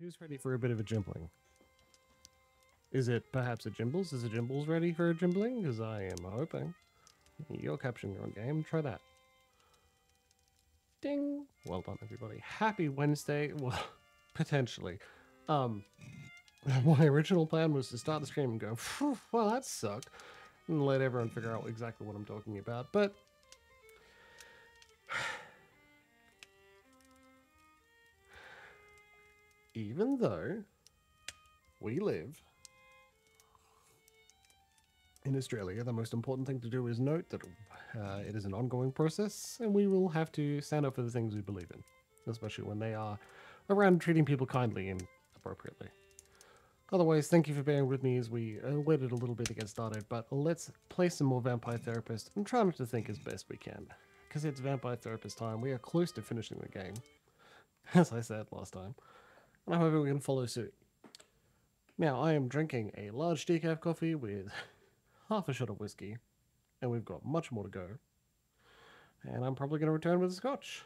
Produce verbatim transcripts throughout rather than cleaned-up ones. Who's ready for a bit of a jimbling? Is it perhaps a Jimbles? Is a Jimbles ready for a jimbling? Because I am hoping. You're capturing your own game. Try that. Ding. Well done, everybody. Happy Wednesday. Well, potentially. Um, my original plan was to start the stream and go, well, that sucked, and let everyone figure out exactly what I'm talking about. But even though we live in Australia, the most important thing to do is note that uh, it is an ongoing process, and we will have to stand up for the things we believe in, especially when they are around treating people kindly and appropriately. Otherwise, thank you for bearing with me as we uh, waited a little bit to get started, but let's play some more Vampire Therapist and try not to think as best we can, because it's Vampire Therapist time. We are close to finishing the game, as I said last time, and I'm hoping we can follow suit. Now, I am drinking a large decaf coffee with half a shot of whiskey, and we've got much more to go, and I'm probably going to return with a scotch.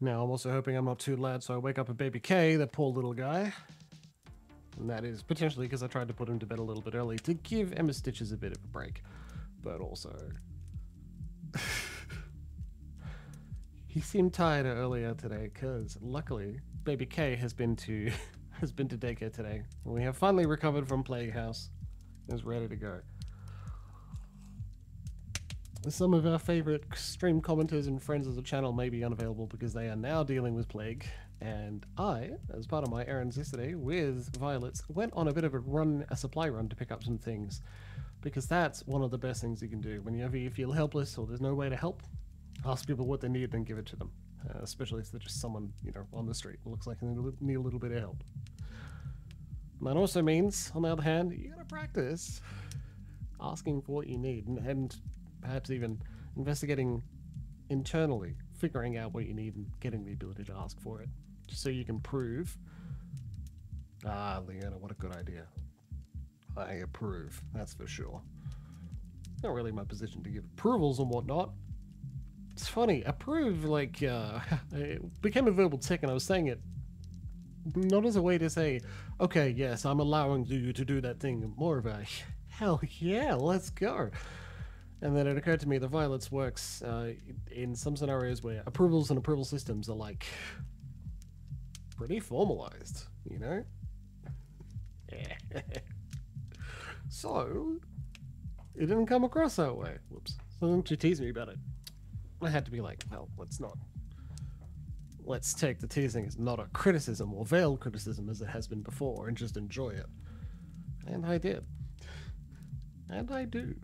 Now, I'm also hoping I'm not too loud, so I wake up a baby K, that poor little guy. And that is potentially because I tried to put him to bed a little bit early to give Emma Stitches a bit of a break. But also, he seemed tired earlier today, because luckily, baby K has been to has been to daycare today. And we have finally recovered from Playhouse and is ready to go. Some of our favorite stream commenters and friends of the channel may be unavailable because they are now dealing with plague, and I, as part of my errands yesterday with Violets, went on a bit of a run, a supply run, to pick up some things, because that's one of the best things you can do whenever you feel helpless or there's no way to help. Ask people what they need, then give it to them, uh, especially if they're just someone, you know, on the street who looks like they need a little bit of help. And that also means, on the other hand, you gotta practice asking for what you need, and, and perhaps even investigating internally, figuring out what you need and getting the ability to ask for it, just so you can prove. Ah, Leona, what a good idea. I approve, that's for sure. Not really my position to give approvals and whatnot. It's funny, approve, like, uh, it became a verbal tick, and I was saying it not as a way to say, okay, yes, I'm allowing you to do that thing, more of a, hell yeah, let's go. And then it occurred to me that Violets works uh, in some scenarios where approvals and approval systems are, like, pretty formalized, you know? So, it didn't come across that way. Whoops. So then she teased me about it. I had to be like, well, let's not. Let's take the teasing as not a criticism or veiled criticism as it has been before and just enjoy it. And I did. And I do.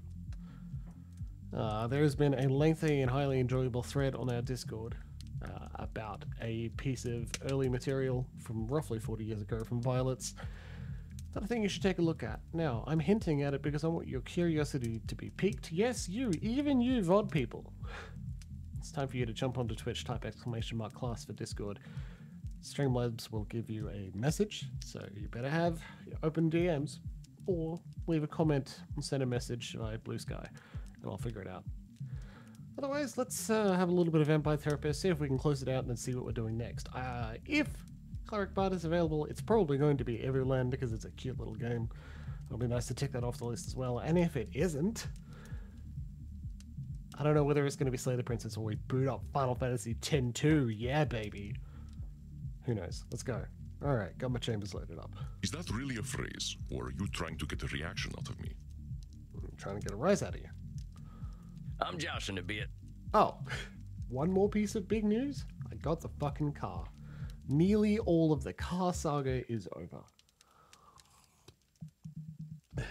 Uh, there has been a lengthy and highly enjoyable thread on our Discord uh, about a piece of early material from roughly forty years ago from Violets that I think you should take a look at. Now, I'm hinting at it because I want your curiosity to be piqued. Yes, you, even you V O D people. It's time for you to jump onto Twitch, type exclamation mark class for Discord. Streamlabs will give you a message, so you better have open D Ms or leave a comment and send a message via Blue Sky. And I'll figure it out. Otherwise, let's uh, have a little bit of Vampire Therapist, see if we can close it out and then see what we're doing next. Uh, if Cleric Bard is available, it's probably going to be Evoland because it's a cute little game. It'll be nice to tick that off the list as well. And if it isn't, I don't know whether it's going to be Slay the Princess or we boot up Final Fantasy X two. Yeah, baby. Who knows? Let's go. All right, got my chambers loaded up. Is that really a phrase, or are you trying to get a reaction out of me? I'm trying to get a rise out of you. I'm joshing a bit. Oh, one more piece of big news. I got the fucking car. Nearly all of the car saga is over.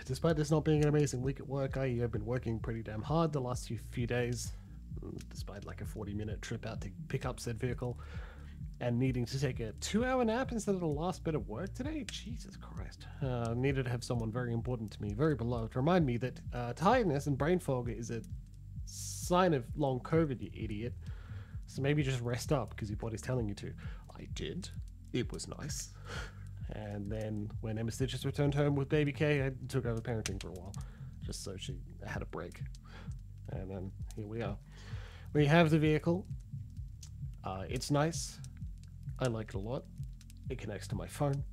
Despite this not being an amazing week at work, I have been working pretty damn hard the last few, few days, despite like a forty minute trip out to pick up said vehicle and needing to take a two hour nap instead of the last bit of work today. Jesus Christ. Uh, needed to have someone very important to me, very beloved, remind me that uh, tiredness and brain fog is a sign of long COVID, you idiot. So maybe just rest up because your body's telling you to. I did. It was nice. And then when Emma Stitches returned home with baby K, I took over parenting for a while, just so she had a break. And then here we are. We have the vehicle. Uh, it's nice. I like it a lot. It connects to my phone.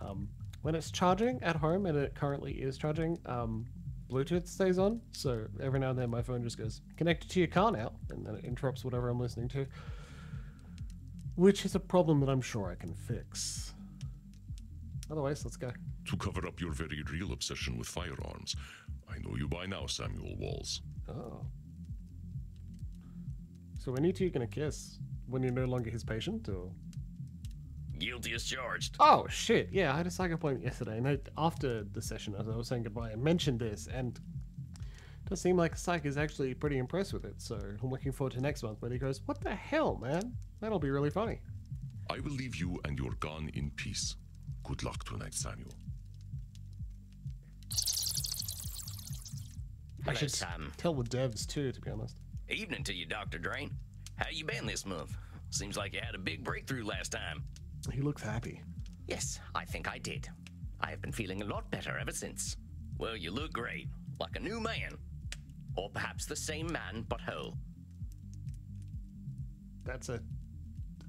Um, when it's charging at home, and it currently is charging, um, Bluetooth stays on. So every now and then my phone just goes, connected to your car now, and then it interrupts whatever I'm listening to. Which is a problem that I'm sure I can fix. Otherwise, let's go. To cover up your very real obsession with firearms. I know you by now, Samuel Walls. Oh. So when are you two gonna kiss? When you're no longer his patient, or? Guilty as charged. Oh, shit. Yeah, I had a psych appointment yesterday, and I, after the session, as I was saying goodbye, I mentioned this, and it does seem like psych is actually pretty impressed with it, so I'm looking forward to next month when he goes, what the hell, man? That'll be really funny. I will leave you and your gun in peace. Good luck tonight, Samuel. I should Sam. tell the devs too, to be honest. Evening to you, Doctor Drain. How you been this month? Seems like you had a big breakthrough last time. He looks happy. Yes, I think I did. I have been feeling a lot better ever since. Well, you look great. Like a new man. Or perhaps the same man, but whole. That's a...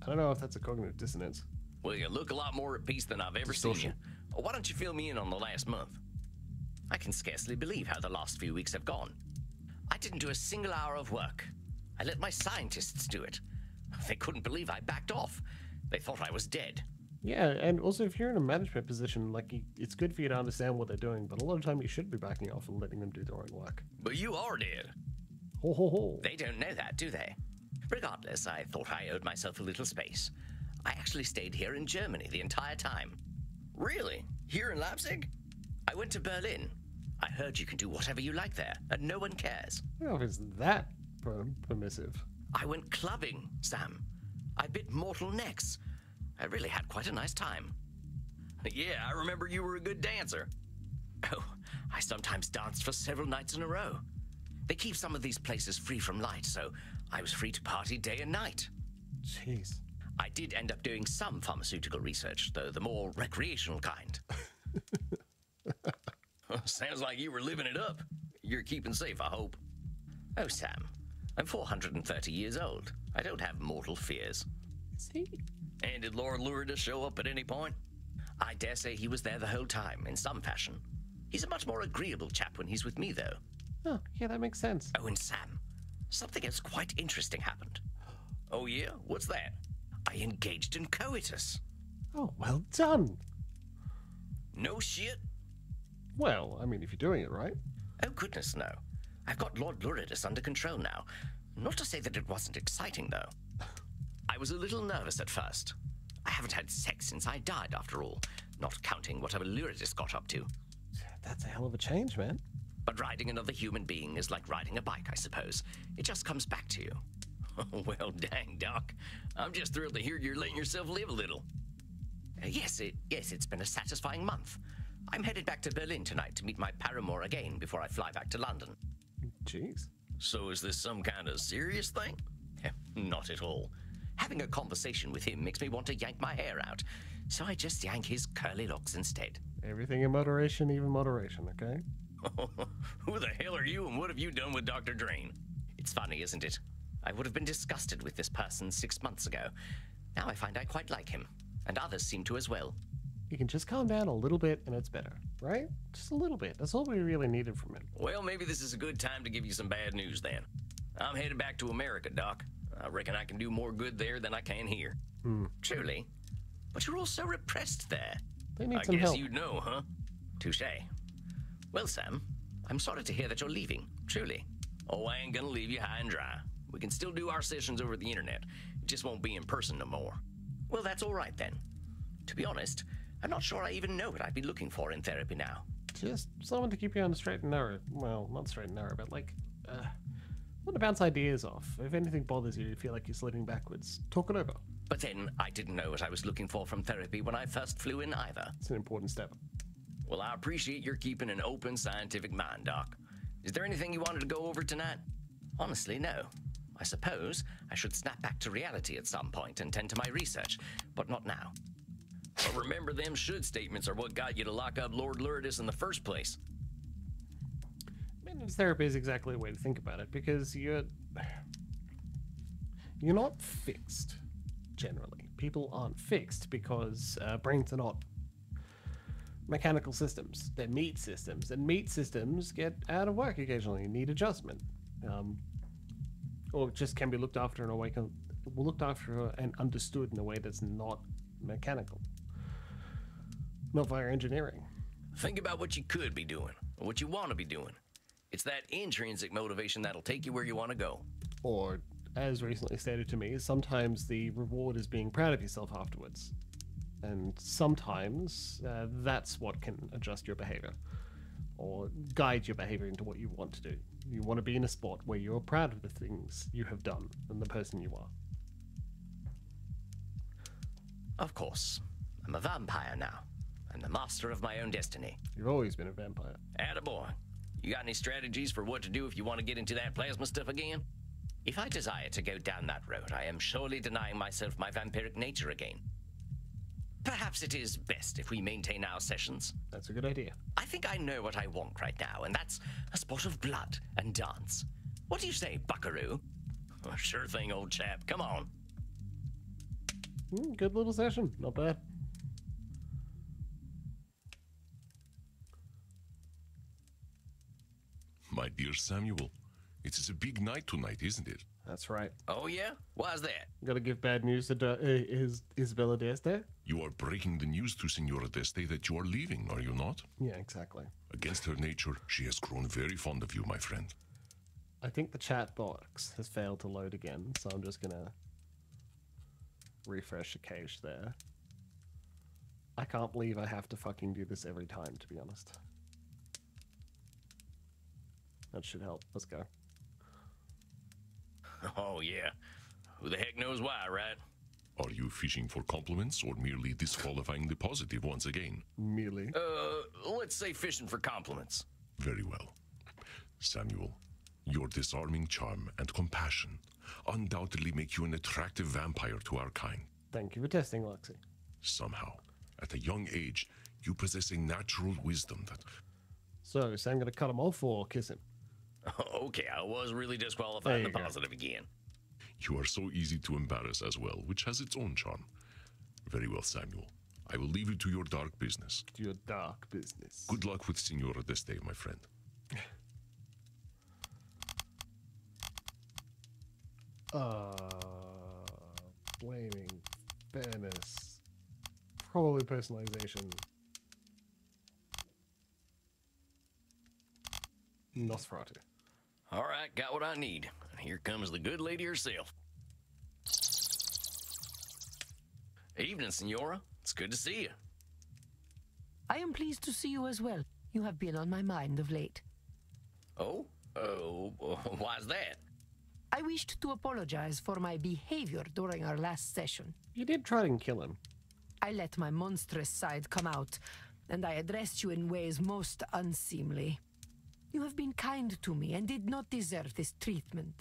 I don't know if that's a cognitive dissonance. Well, you look a lot more at peace than I've ever Distortion. seen you. Why don't you fill me in on the last month? I can scarcely believe how the last few weeks have gone. I didn't do a single hour of work. I let my scientists do it. They couldn't believe I backed off. They thought I was dead. Yeah, and also if you're in a management position, like, it's good for you to understand what they're doing, but a lot of time you should be backing off and letting them do their own work. But you are dead. Ho ho ho. They don't know that, do they? Regardless, I thought I owed myself a little space. I actually stayed here in Germany the entire time. Really? Here in Leipzig? I went to Berlin. I heard you can do whatever you like there, and no one cares. Oh, is that permissive? I went clubbing, Sam. I bit mortal necks. I really had quite a nice time. Yeah, I remember you were a good dancer. Oh, I sometimes danced for several nights in a row. They keep some of these places free from light, so I was free to party day and night. Jeez. I did end up doing some pharmaceutical research, though the more recreational kind. Sounds like you were living it up. You're keeping safe, I hope. Oh, Sam, I'm four hundred thirty years old. I don't have mortal fears. Is he? And did Lord Luridus show up at any point? I dare say he was there the whole time, in some fashion. He's a much more agreeable chap when he's with me, though. Oh, yeah, that makes sense. Oh, and Sam, something else quite interesting happened. Oh, yeah? What's that? I engaged in coitus. Oh, well done. No shit. Well, I mean, if you're doing it right. Oh, goodness, no. I've got Lord Luridus under control now. Not to say that it wasn't exciting, though. I was a little nervous at first. I haven't had sex since I died, after all, not counting whatever Luridus got up to. That's a hell of a change, man. But riding another human being is like riding a bike, I suppose. It just comes back to you. Oh, well, dang, Doc. I'm just thrilled to hear you're letting yourself live a little. Uh, yes, it, yes, it's been a satisfying month. I'm headed back to Berlin tonight to meet my paramour again before I fly back to London. Jeez. So is this some kind of serious thing? Not at all. Having a conversation with him makes me want to yank my hair out, so I just yank his curly locks instead. Everything in moderation, even moderation, okay? Who the hell are you and what have you done with Doctor Drain? It's funny, isn't it? I would have been disgusted with this person six months ago. Now I find I quite like him, and others seem to as well. You can just calm down a little bit and it's better, right? Just a little bit. That's all we really needed from him. Well, maybe this is a good time to give you some bad news then. I'm headed back to America, Doc. I reckon I can do more good there than I can here. Hmm. Truly. But you're all so repressed there. They need I some help. I guess you know, huh? Touche. Well, Sam, I'm sorry to hear that you're leaving. Truly. Oh, I ain't gonna leave you high and dry. We can still do our sessions over the internet. It just won't be in person no more. Well, that's all right then. To be honest, I'm not sure I even know what I'd be looking for in therapy now. Just someone to keep you on the straight and narrow. Well, not straight and narrow, but like, uh, want to bounce ideas off. If anything bothers you, you feel like you're sliding backwards, talk it over. But then, I didn't know what I was looking for from therapy when I first flew in either. It's an important step. Well, I appreciate your keeping an open scientific mind, Doc. Is there anything you wanted to go over tonight? Honestly, no. I suppose I should snap back to reality at some point and tend to my research, but not now. But remember, them should statements are what got you to lock up Lord Luridus in the first place. Maintenance therapy is exactly the way to think about it, because you're you're not fixed generally. People aren't fixed because uh, brains are not mechanical systems. They're meat systems, and meat systems get out of work occasionally and need adjustment, um, or just can be looked after in a way looked after and understood in a way that's not mechanical, not via engineering. Think about what you could be doing or what you want to be doing. It's that intrinsic motivation that'll take you where you want to go. Or, as recently stated to me, sometimes the reward is being proud of yourself afterwards. And sometimes uh, that's what can adjust your behavior or guide your behavior into what you want to do. You want to be in a spot where you're proud of the things you have done and the person you are. Of course. I'm a vampire now. I'm the master of my own destiny. You've always been a vampire. Attaboy. You got any strategies for what to do if you want to get into that plasma stuff again? If I desire to go down that road, I am surely denying myself my vampiric nature again. Perhaps it is best if we maintain our sessions. That's a good idea. I think I know what I want right now, and that's a spot of blood and dance. What do you say, buckaroo? Oh, sure thing, old chap. Come on. Mm, good little session. Not bad. My dear Samuel, it is a big night tonight, isn't it? That's right. Oh yeah? Why's that? Gotta give bad news to uh, is Isabella D'Este? You are breaking the news to Signora D'Este that you are leaving, are you not? Yeah, exactly. Against her nature, she has grown very fond of you, my friend. I think the chat box has failed to load again, so I'm just gonna refresh the cache there. I can't believe I have to fucking do this every time, to be honest. That should help. Let's go. Oh, yeah. Who the heck knows why, right? Are you fishing for compliments or merely disqualifying the positive once again? Merely. Uh, let's say fishing for compliments. Very well. Samuel, your disarming charm and compassion undoubtedly make you an attractive vampire to our kind. Thank you for testing, Loxy. Somehow, at a young age, you possess a natural wisdom that... So, so I'm going to cut him off or kiss him? Okay, I was really disqualifying the positive again. You are so easy to embarrass as well, which has its own charm. Very well, Samuel. I will leave you to your dark business. To your dark business. Good luck with Signora D'Este, my friend. uh, blaming, fairness, probably personalization. Nosferatu. All right, got what I need. Here comes the good lady herself. Evening, Senora. It's good to see you. I am pleased to see you as well. You have been on my mind of late. Oh? Oh, why's that? I wished to apologize for my behavior during our last session. You did try and kill him. I let my monstrous side come out, and I addressed you in ways most unseemly. You have been kind to me and did not deserve this treatment.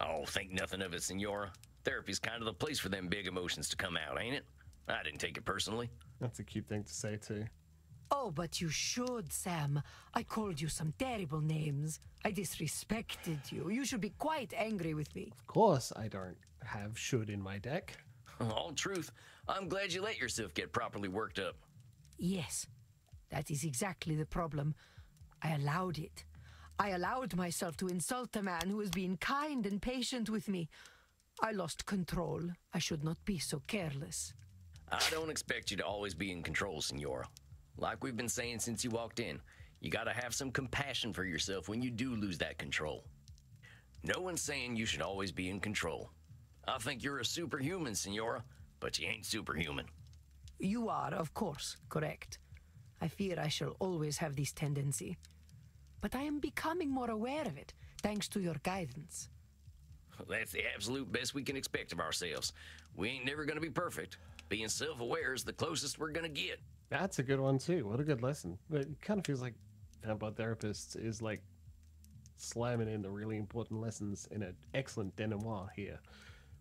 Oh, think nothing of it, Senora. Therapy's kind of the place for them big emotions to come out, ain't it? I didn't take it personally. That's a cute thing to say, too. Oh, but you should, Sam. I called you some terrible names. I disrespected you. You should be quite angry with me. Of course I don't have should in my deck. All truth. I'm glad you let yourself get properly worked up. Yes, that is exactly the problem. I allowed it. I allowed myself to insult a man who has been kind and patient with me. I lost control. I should not be so careless. I don't expect you to always be in control, Senora. Like we've been saying since you walked in, you gotta have some compassion for yourself when you do lose that control. No one's saying you should always be in control. I think you're a superhuman, Senora, but you ain't superhuman. You are, of course, correct. I fear I shall always have this tendency. But I am becoming more aware of it, thanks to your guidance. That's the absolute best we can expect of ourselves. We ain't never gonna be perfect. Being self-aware is the closest we're gonna get. That's a good one, too. What a good lesson. It kind of feels like Vampire Therapist is, like, slamming in the really important lessons in an excellent denouement here.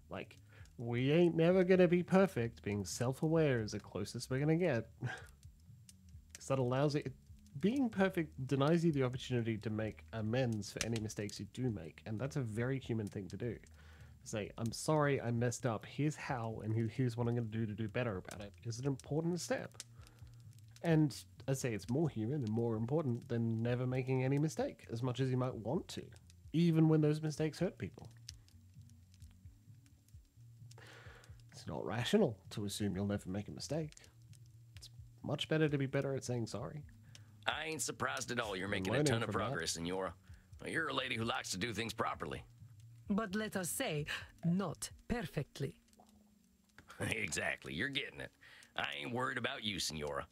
Like, we ain't never gonna be perfect. Being self-aware is the closest we're gonna get. That allows it, being perfect denies you the opportunity to make amends for any mistakes you do make, and that's a very human thing to do. say, I'm sorry, I messed up. Here's how, and here's what I'm going to do to do better about it. It's an important step. And I say it's more human and more important than never making any mistake, as much as you might want to, even when those mistakes hurt people. It's not rational to assume you'll never make a mistake. It's much better to be better at saying sorry. I ain't surprised at all you're making a ton of progress, that. Senora. You're a lady who likes to do things properly. But let us say, not perfectly. Exactly, you're getting it. I ain't worried about you, Senora.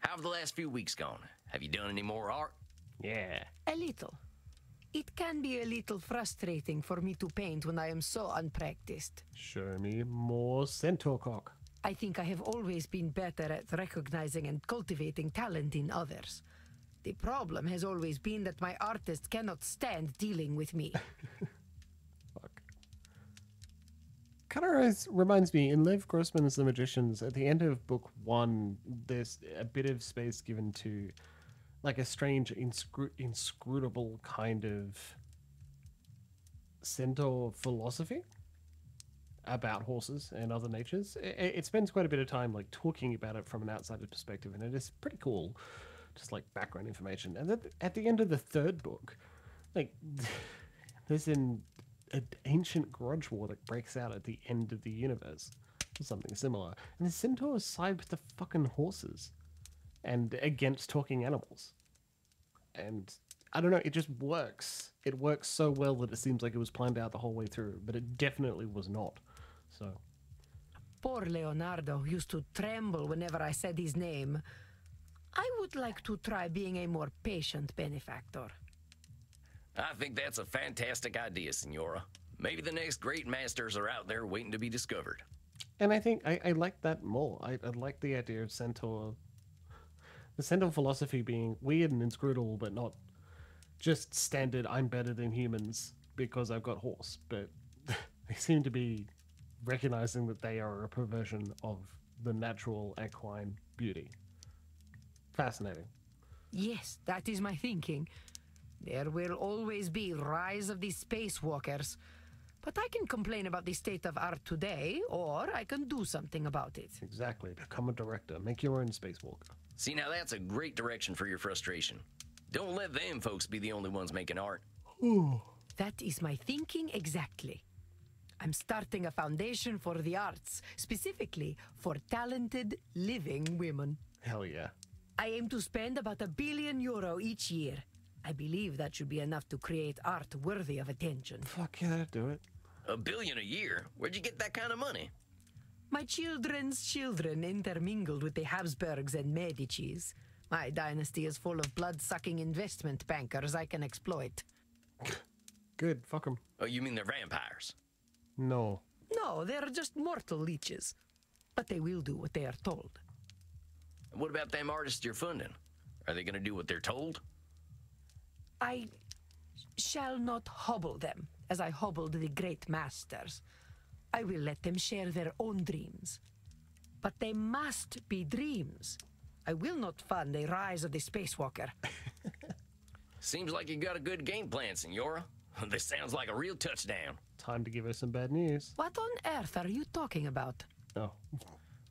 How have the last few weeks gone? Have you done any more art? Yeah. A little. It can be a little frustrating for me to paint when I am so unpracticed. Show me more centaur cock. I think I have always been better at recognizing and cultivating talent in others. The problem has always been that my artist cannot stand dealing with me. Fuck. Kind of reminds me, in Lev Grossman's The Magicians, at the end of book one, there's a bit of space given to... like a strange, inscrut inscrutable kind of centaur philosophy about horses and other natures. It, it spends quite a bit of time like talking about it from an outsider's perspective, and it is pretty cool, just like background information. And then at the end of the third book, like there's an, an ancient grudge war that breaks out at the end of the universe, or something similar. And the centaurs side with the fucking horses and against talking animals. And I don't know, it just works. It works so well that it seems like it was planned out the whole way through, but it definitely was not. So. Poor Leonardo used to tremble whenever I said his name. I would like to try being a more patient benefactor. I think that's a fantastic idea, Senora. Maybe the next great masters are out there waiting to be discovered. And I think I, I like that more. I, I like the idea of centaur... the centaur philosophy being weird and inscrutable, but not just standard, I'm better than humans because I've got horse. But they seem to be recognizing that they are a perversion of the natural equine beauty. Fascinating. Yes, that is my thinking. There will always be rise of the spacewalkers. But I can complain about the state of art today, or I can do something about it. Exactly. Become a director. Make your own spacewalker. See, now that's a great direction for your frustration. Don't let them folks be the only ones making art. Ooh. That is my thinking exactly. I'm starting a foundation for the arts, specifically for talented living women. Hell yeah. I aim to spend about a billion euro each year. I believe that should be enough to create art worthy of attention. Fuck yeah, I'd do it. A billion a year? Where'd you get that kind of money? My children's children intermingled with the Habsburgs and Medicis. My dynasty is full of blood-sucking investment bankers I can exploit. Good, fuck them. Oh, you mean they're vampires? No. No, they're just mortal leeches. But they will do what they are told. And what about them artists you're funding? Are they going to do what they're told? I shall not hobble them, as I hobbled the great masters. I will let them share their own dreams. But they must be dreams. I will not fund a rise of the spacewalker. Seems like you got a good game plan, Senora. This sounds like a real touchdown. Time to give her some bad news. What on earth are you talking about? Oh.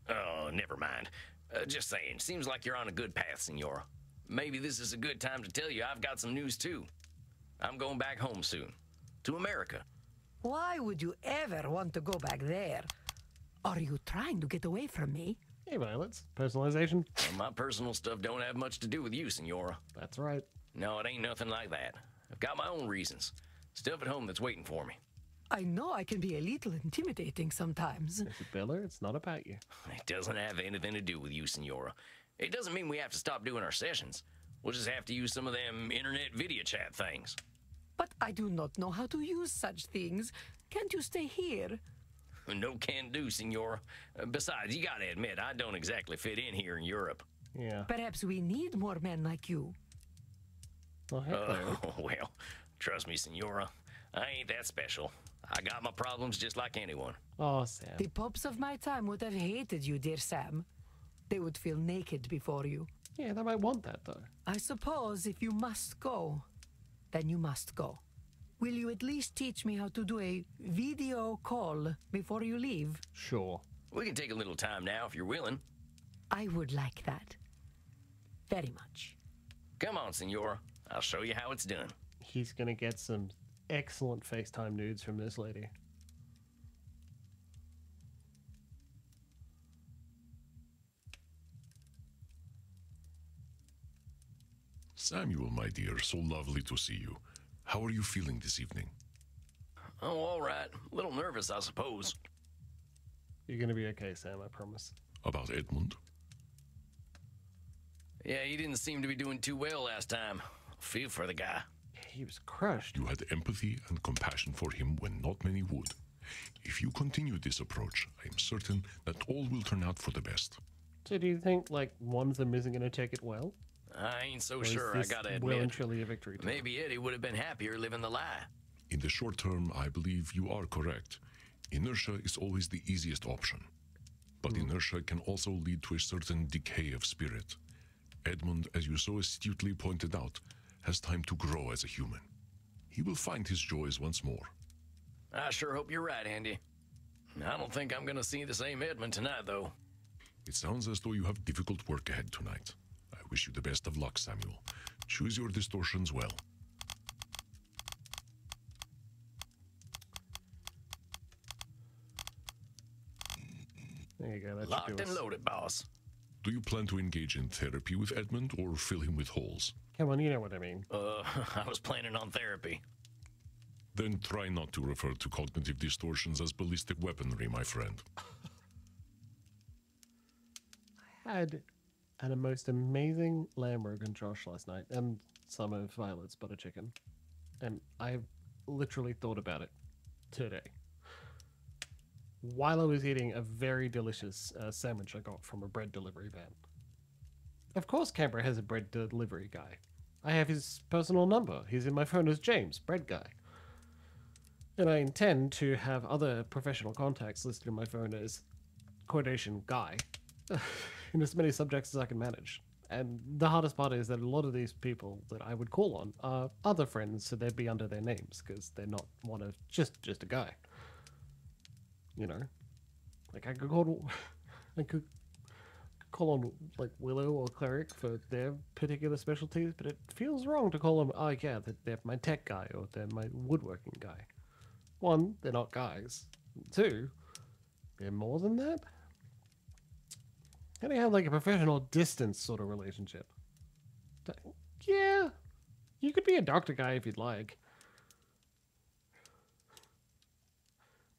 Oh, never mind. Uh, just saying, seems like you're on a good path, Senora. Maybe this is a good time to tell you I've got some news, too. I'm going back home soon. To America. Why would you ever want to go back there? Are you trying to get away from me? Hey, Violet's. Personalization. Well, my personal stuff don't have much to do with you, Senora. That's right. No, it ain't nothing like that. I've got my own reasons. Stuff at home that's waiting for me. I know I can be a little intimidating sometimes. Isabella, it's not about you. It doesn't have anything to do with you, Senora. It doesn't mean we have to stop doing our sessions. We'll just have to use some of them internet video chat things. But I do not know how to use such things. Can't you stay here? No can do, Senora. Besides, you gotta admit, I don't exactly fit in here in Europe. Yeah. Perhaps we need more men like you. Oh, uh, well, trust me, Senora. I ain't that special. I got my problems just like anyone. Oh, Sam. The pops of my time would have hated you, dear Sam. They would feel naked before you. Yeah, they might want that, though. I suppose if you must go... then you must go. will you at least teach me how to do a video call before you leave? Sure. We can take a little time now if you're willing. I would like that. Very much. Come on, Senora. I'll show you how it's done. He's going to get some excellent FaceTime nudes from this lady. Samuel, my dear, so lovely to see you. How are you feeling this evening? Oh, all right. A little nervous, I suppose. You're going to be okay, Sam, I promise. About Edmund? Yeah, he didn't seem to be doing too well last time. Feel for the guy. He was crushed. You had empathy and compassion for him when not many would. If you continue this approach, I am certain that all will turn out for the best. So do you think, like, one of them isn't going to take it well? I ain't so sure, I gotta admit. Maybe Eddie would have been happier living the lie. In the short term, I believe you are correct. Inertia is always the easiest option. But mm. inertia can also lead to a certain decay of spirit. Edmund, as you so astutely pointed out, has time to grow as a human. He will find his joys once more. I sure hope you're right, Andy. I don't think I'm gonna see the same Edmund tonight, though. It sounds as though you have difficult work ahead tonight. Wish you the best of luck, Samuel. Choose your distortions well. There you go. That Locked and loaded, boss. Do you plan to engage in therapy with Edmund or fill him with holes? Come on, you know what I mean. Uh, I was planning on therapy. Then try not to refer to cognitive distortions as ballistic weaponry, my friend. I had... and a most amazing lamb rogan Josh last night, and some of Violet's butter chicken, and I've literally thought about it today while I was eating a very delicious uh, sandwich I got from a bread delivery van. Of course Canberra has a bread delivery guy. I have his personal number. He's in my phone as James, bread guy, and I intend to have other professional contacts listed in my phone as quotation guy. In as many subjects as I can manage. And the hardest part is that a lot of these people that I would call on are other friends, so they'd be under their names because they're not one of just just a guy. You know, like I could call, I could call on like Willow or Cleric for their particular specialties, but it feels wrong to call them. Oh yeah, they're my tech guy or they're my woodworking guy. One, they're not guys. Two, they're more than that. And they have like a professional distance sort of relationship. Yeah, you could be a doctor guy if you'd like.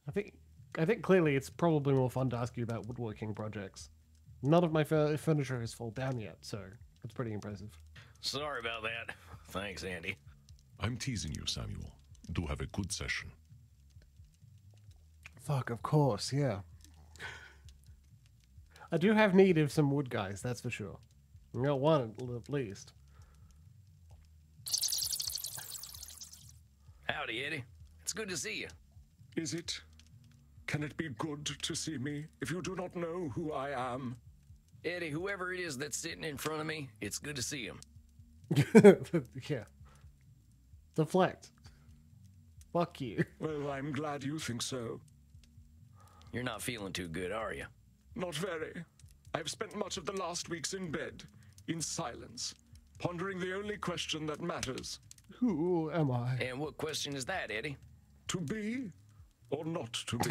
I think I think clearly it's probably more fun to ask you about woodworking projects. None of my furniture has fallen down yet, so that's pretty impressive. Sorry about that. Thanks, Andy. I'm teasing you, Samuel. Do have a good session. Fuck, of course, yeah. I do have need of some wood guys, that's for sure. We got one at least. Howdy, Eddie. It's good to see you. Is it? Can it be good to see me if you do not know who I am? Eddie, whoever it is that's sitting in front of me, it's good to see him. Yeah. Deflect. Fuck you. Well, I'm glad you think so. You're not feeling too good, are you? Not very. I've spent much of the last weeks in bed, in silence, pondering the only question that matters. Who am I? And what question is that, Eddie? To be or not to be.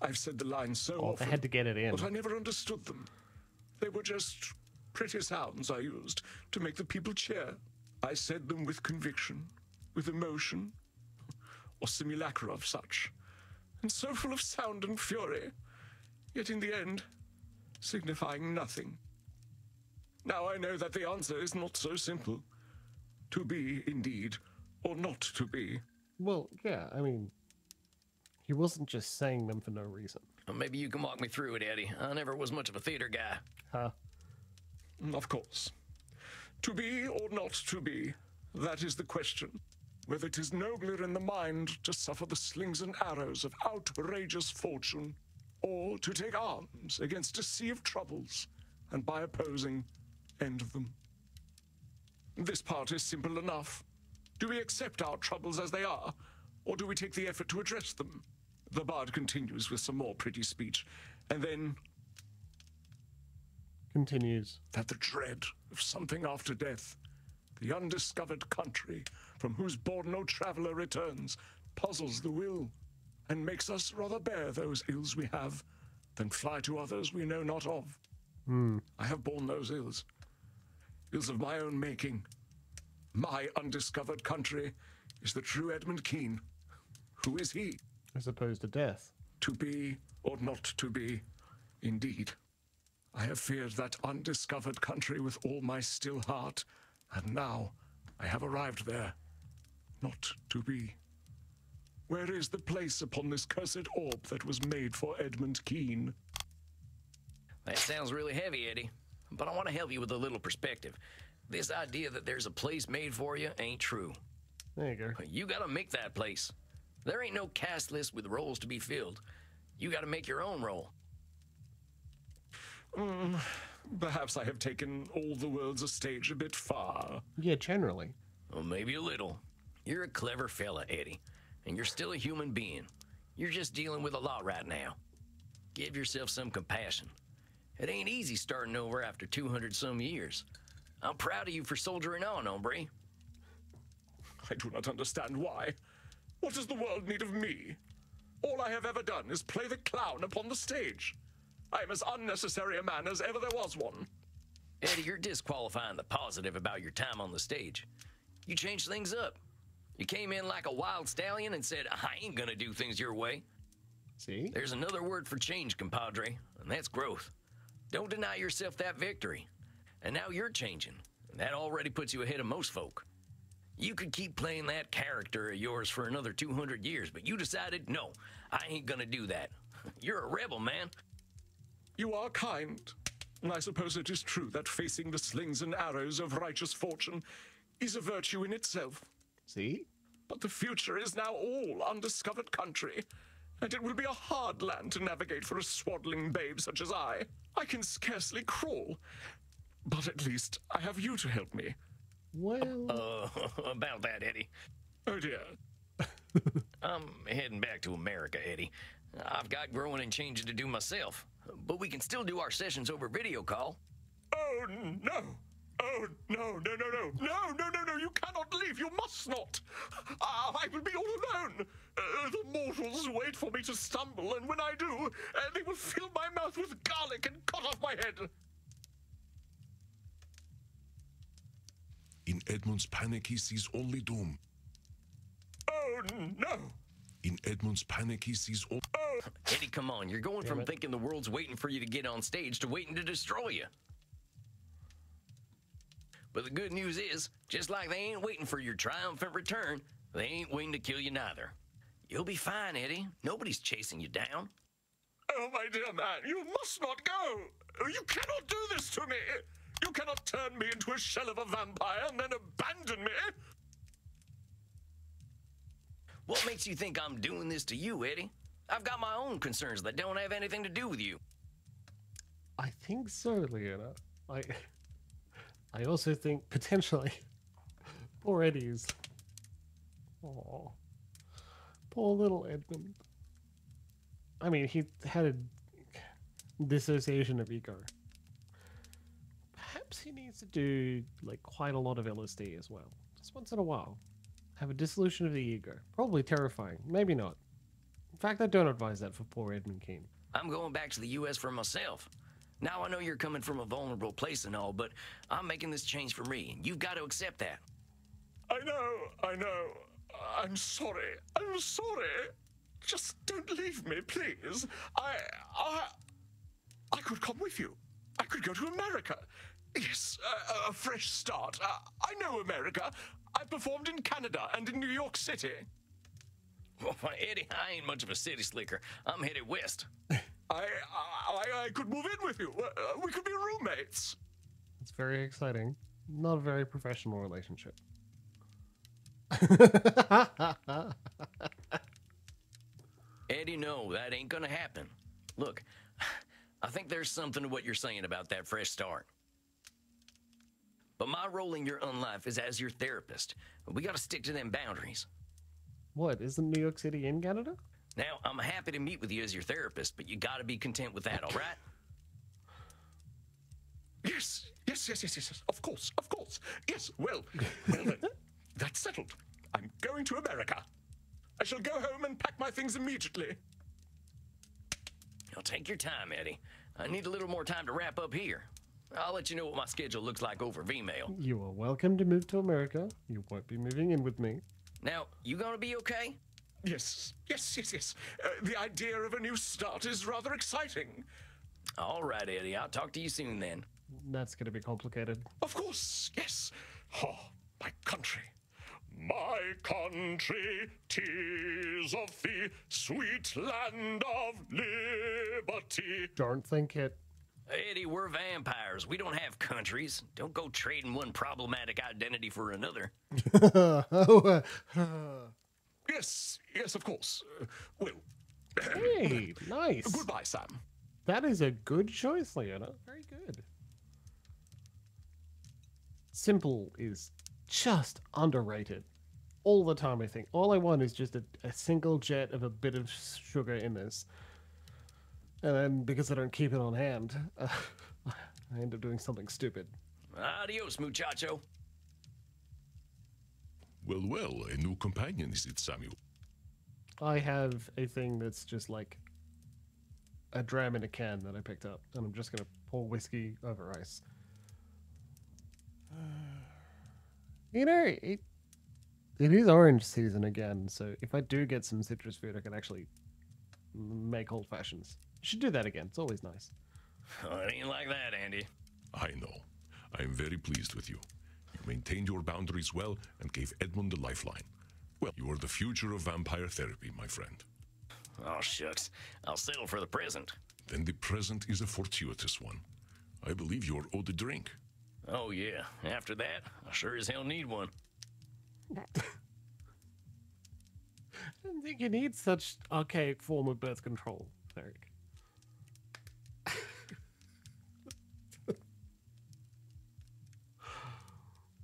I've said the line so oh, often, I had to get it in. But I never understood them. They were just pretty sounds I used to make the people cheer. I said them with conviction, with emotion, or simulacra of such. And so full of sound and fury, yet in the end, signifying nothing. Now I know that the answer is not so simple. To be, indeed, or not to be. Well, yeah, I mean, he wasn't just saying them for no reason. Well, maybe you can walk me through it, Eddie. I never was much of a theater guy. Huh? Of course. To be or not to be, that is the question. Whether it is nobler in the mind to suffer the slings and arrows of outrageous fortune, or to take arms against a sea of troubles, and by opposing, end them. This part is simple enough. Do we accept our troubles as they are, or do we take the effort to address them? The bard continues with some more pretty speech, and then continues that the dread of something after death, the undiscovered country from whose board no traveller returns, puzzles the will, and makes us rather bear those ills we have than fly to others we know not of. Mm. I have borne those ills, ills of my own making. My undiscovered country is the true Edmund Kean. Who is he? As opposed to death. To be or not to be, indeed. I have feared that undiscovered country with all my still heart, and now I have arrived there, not to be. Where is the place upon this cursed orb that was made for Edmund Kean? That sounds really heavy, Eddie, but I want to help you with a little perspective. This idea that there's a place made for you ain't true. There you go. You gotta make that place. There ain't no cast list with roles to be filled. You gotta make your own role. Mm, perhaps I have taken all the words a stage a bit far. Yeah, generally. Well, maybe a little. You're a clever fella, Eddie, and you're still a human being. You're just dealing with a lot right now. Give yourself some compassion. It ain't easy starting over after two hundred some years. I'm proud of you for soldiering on, hombre. I do not understand why. What does the world need of me? All I have ever done is play the clown upon the stage. I am as unnecessary a man as ever there was one. Eddie, you're disqualifying the positive about your time on the stage. You changed things up. You came in like a wild stallion and said, I ain't gonna do things your way. See? There's another word for change, compadre, and that's growth. Don't deny yourself that victory. And now you're changing, and that already puts you ahead of most folk. You could keep playing that character of yours for another two hundred years, but you decided, no, I ain't gonna do that. You're a rebel, man. You are kind, and I suppose it is true that facing the slings and arrows of righteous fortune is a virtue in itself. See? But the future is now all undiscovered country, and it will be a hard land to navigate for a swaddling babe such as I. I can scarcely crawl, but at least I have you to help me. Well... Uh, about that, Eddie. Oh, dear. I'm heading back to America, Eddie. I've got growing and changing to do myself. But we can still do our sessions over video call. Oh, no. Oh, no, no, no, no. No, no, no, no. You cannot leave. You must not. Uh, I will be all alone. Uh, the mortals wait for me to stumble, and when I do, uh, they will fill my mouth with garlic and cut off my head. In Edmund's panic, he sees only doom. Oh, no. In Edmund's panic, he sees only... Oh. Eddie, come on. You're going Damn from it. Thinking the world's waiting for you to get on stage to waiting to destroy you. But the good news is, just like they ain't waiting for your triumphant return, they ain't waiting to kill you neither. You'll be fine, Eddie. Nobody's chasing you down. Oh, my dear man, you must not go. You cannot do this to me. You cannot turn me into a shell of a vampire and then abandon me! What makes you think I'm doing this to you, Eddie? I've got my own concerns that don't have anything to do with you. I think so, Leona. I, I also think, potentially, poor Eddie's. Aw. Poor little Edmund. I mean, he had a dissociation of ego. He needs to do like quite a lot of L S D as well, just once in a while. Have a dissolution of the ego. Probably terrifying. Maybe not. In fact, I don't advise that for poor Edmund Kean. I'm going back to the U S for myself. Now I know you're coming from a vulnerable place and all, but I'm making this change for me, and you've got to accept that. I know, I know. I'm sorry. I'm sorry. Just don't leave me, please. I, I, I could come with you. I could go to America. Yes, uh, a fresh start. Uh, I know America. I performed in Canada and in New York City. Well, Eddie, I ain't much of a city slicker. I'm headed west. I, I, I could move in with you. Uh, we could be roommates. It's very exciting. Not a very professional relationship. Eddie, no, that ain't gonna happen. Look, I think there's something to what you're saying about that fresh start. But my role in your unlife is as your therapist. We gotta stick to them boundaries. What, isn't New York City in Canada? Now, I'm happy to meet with you as your therapist, but you gotta be content with that, all right? Yes, yes, yes, yes, yes, yes, of course, of course. Yes, well, well then, that's settled. I'm going to America. I shall go home and pack my things immediately. Now take your time, Eddie. I need a little more time to wrap up here. I'll let you know what my schedule looks like over V-mail. You are welcome to move to America. You won't be moving in with me. Now, you gonna be okay? Yes, yes, yes, yes. Uh, the idea of a new start is rather exciting. All right, Eddie. I'll talk to you soon then. That's gonna be complicated. Of course, yes. Oh, my country. My country, 'tis of the sweet land of liberty. Don't think it. Eddie, we're vampires. We don't have countries. Don't go trading one problematic identity for another. oh, uh, yes, yes, of course. Uh, well, hey, nice. Goodbye, Sam. That is a good choice, Leona. Very good. Simple is just underrated. All the time, I think. All I want is just a, a single jet of a bit of sugar in this. And then, because I don't keep it on hand, uh, I end up doing something stupid. Adios, muchacho. Well, well, a new companion, is it, Samuel? I have a thing that's just like a dram in a can that I picked up, and I'm just going to pour whiskey over ice. You know, it, it is orange season again, so if I do get some citrus food, I can actually make old fashions. Should do that again. It's always nice. Oh, it ain't like that, Andy. I know. I am very pleased with you. You maintained your boundaries well and gave Edmund a lifeline. Well, you are the future of vampire therapy, my friend. Oh, shucks. I'll settle for the present. Then the present is a fortuitous one. I believe you are owed a drink. Oh, yeah. After that, I sure as hell need one. I don't think you need such archaic form of birth control, Eric.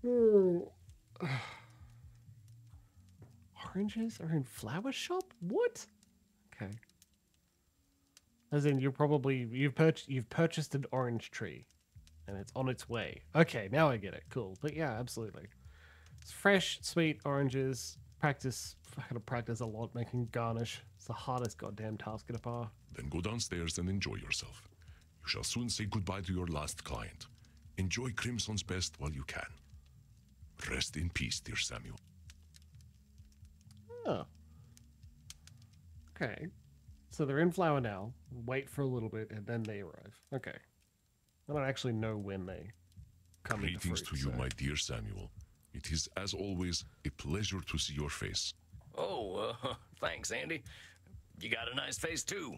Oranges are in flower shop? What? Okay. As in, you're probably you've purchased you've purchased an orange tree, and it's on its way. Okay, now I get it. Cool. But yeah, absolutely. It's fresh, sweet oranges. Practice. I gotta practice a lot making garnish. It's the hardest goddamn task at a bar. Then go downstairs and enjoy yourself. You shall soon say goodbye to your last client. Enjoy Crimson's best while you can. Rest in peace, dear Samuel. Oh. Okay. So they're in flower now. Wait for a little bit, and then they arrive. Okay. I don't actually know when they come. Greetings to you, my dear Samuel. It is, as always, a pleasure to see your face. Oh, uh, thanks, Andy. You got a nice face, too.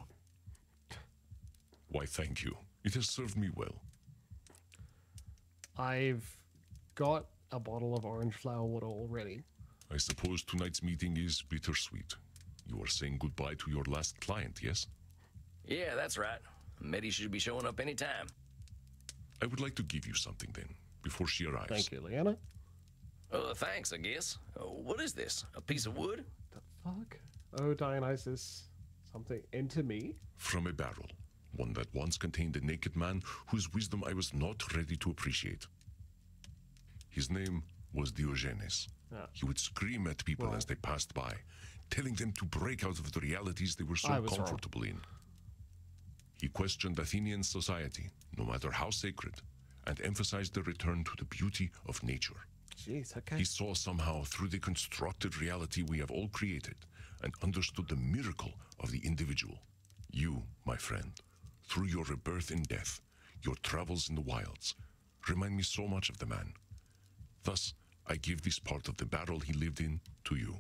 Why, thank you. It has served me well. I've got a bottle of orange flower water already. I suppose tonight's meeting is bittersweet. You are saying goodbye to your last client, yes? Yeah, that's right. Mitty should be showing up any time. I would like to give you something, then, before she arrives. Thank you, Leanna. Uh, thanks, I guess. Uh, what is this? A piece of wood? The fuck? Oh, Dionysus. Something into me? From a barrel. One that once contained a naked man whose wisdom I was not ready to appreciate. His name was Diogenes. Ah. He would scream at people well. as they passed by, telling them to break out of the realities they were so comfortable wrong. in. He questioned Athenian society, no matter how sacred, and emphasized the return to the beauty of nature. Jeez, okay. He saw somehow through the constructed reality we have all created and understood the miracle of the individual. You, my friend, through your rebirth in death, your travels in the wilds, remind me so much of the man. Thus, I give this part of the barrel he lived in to you.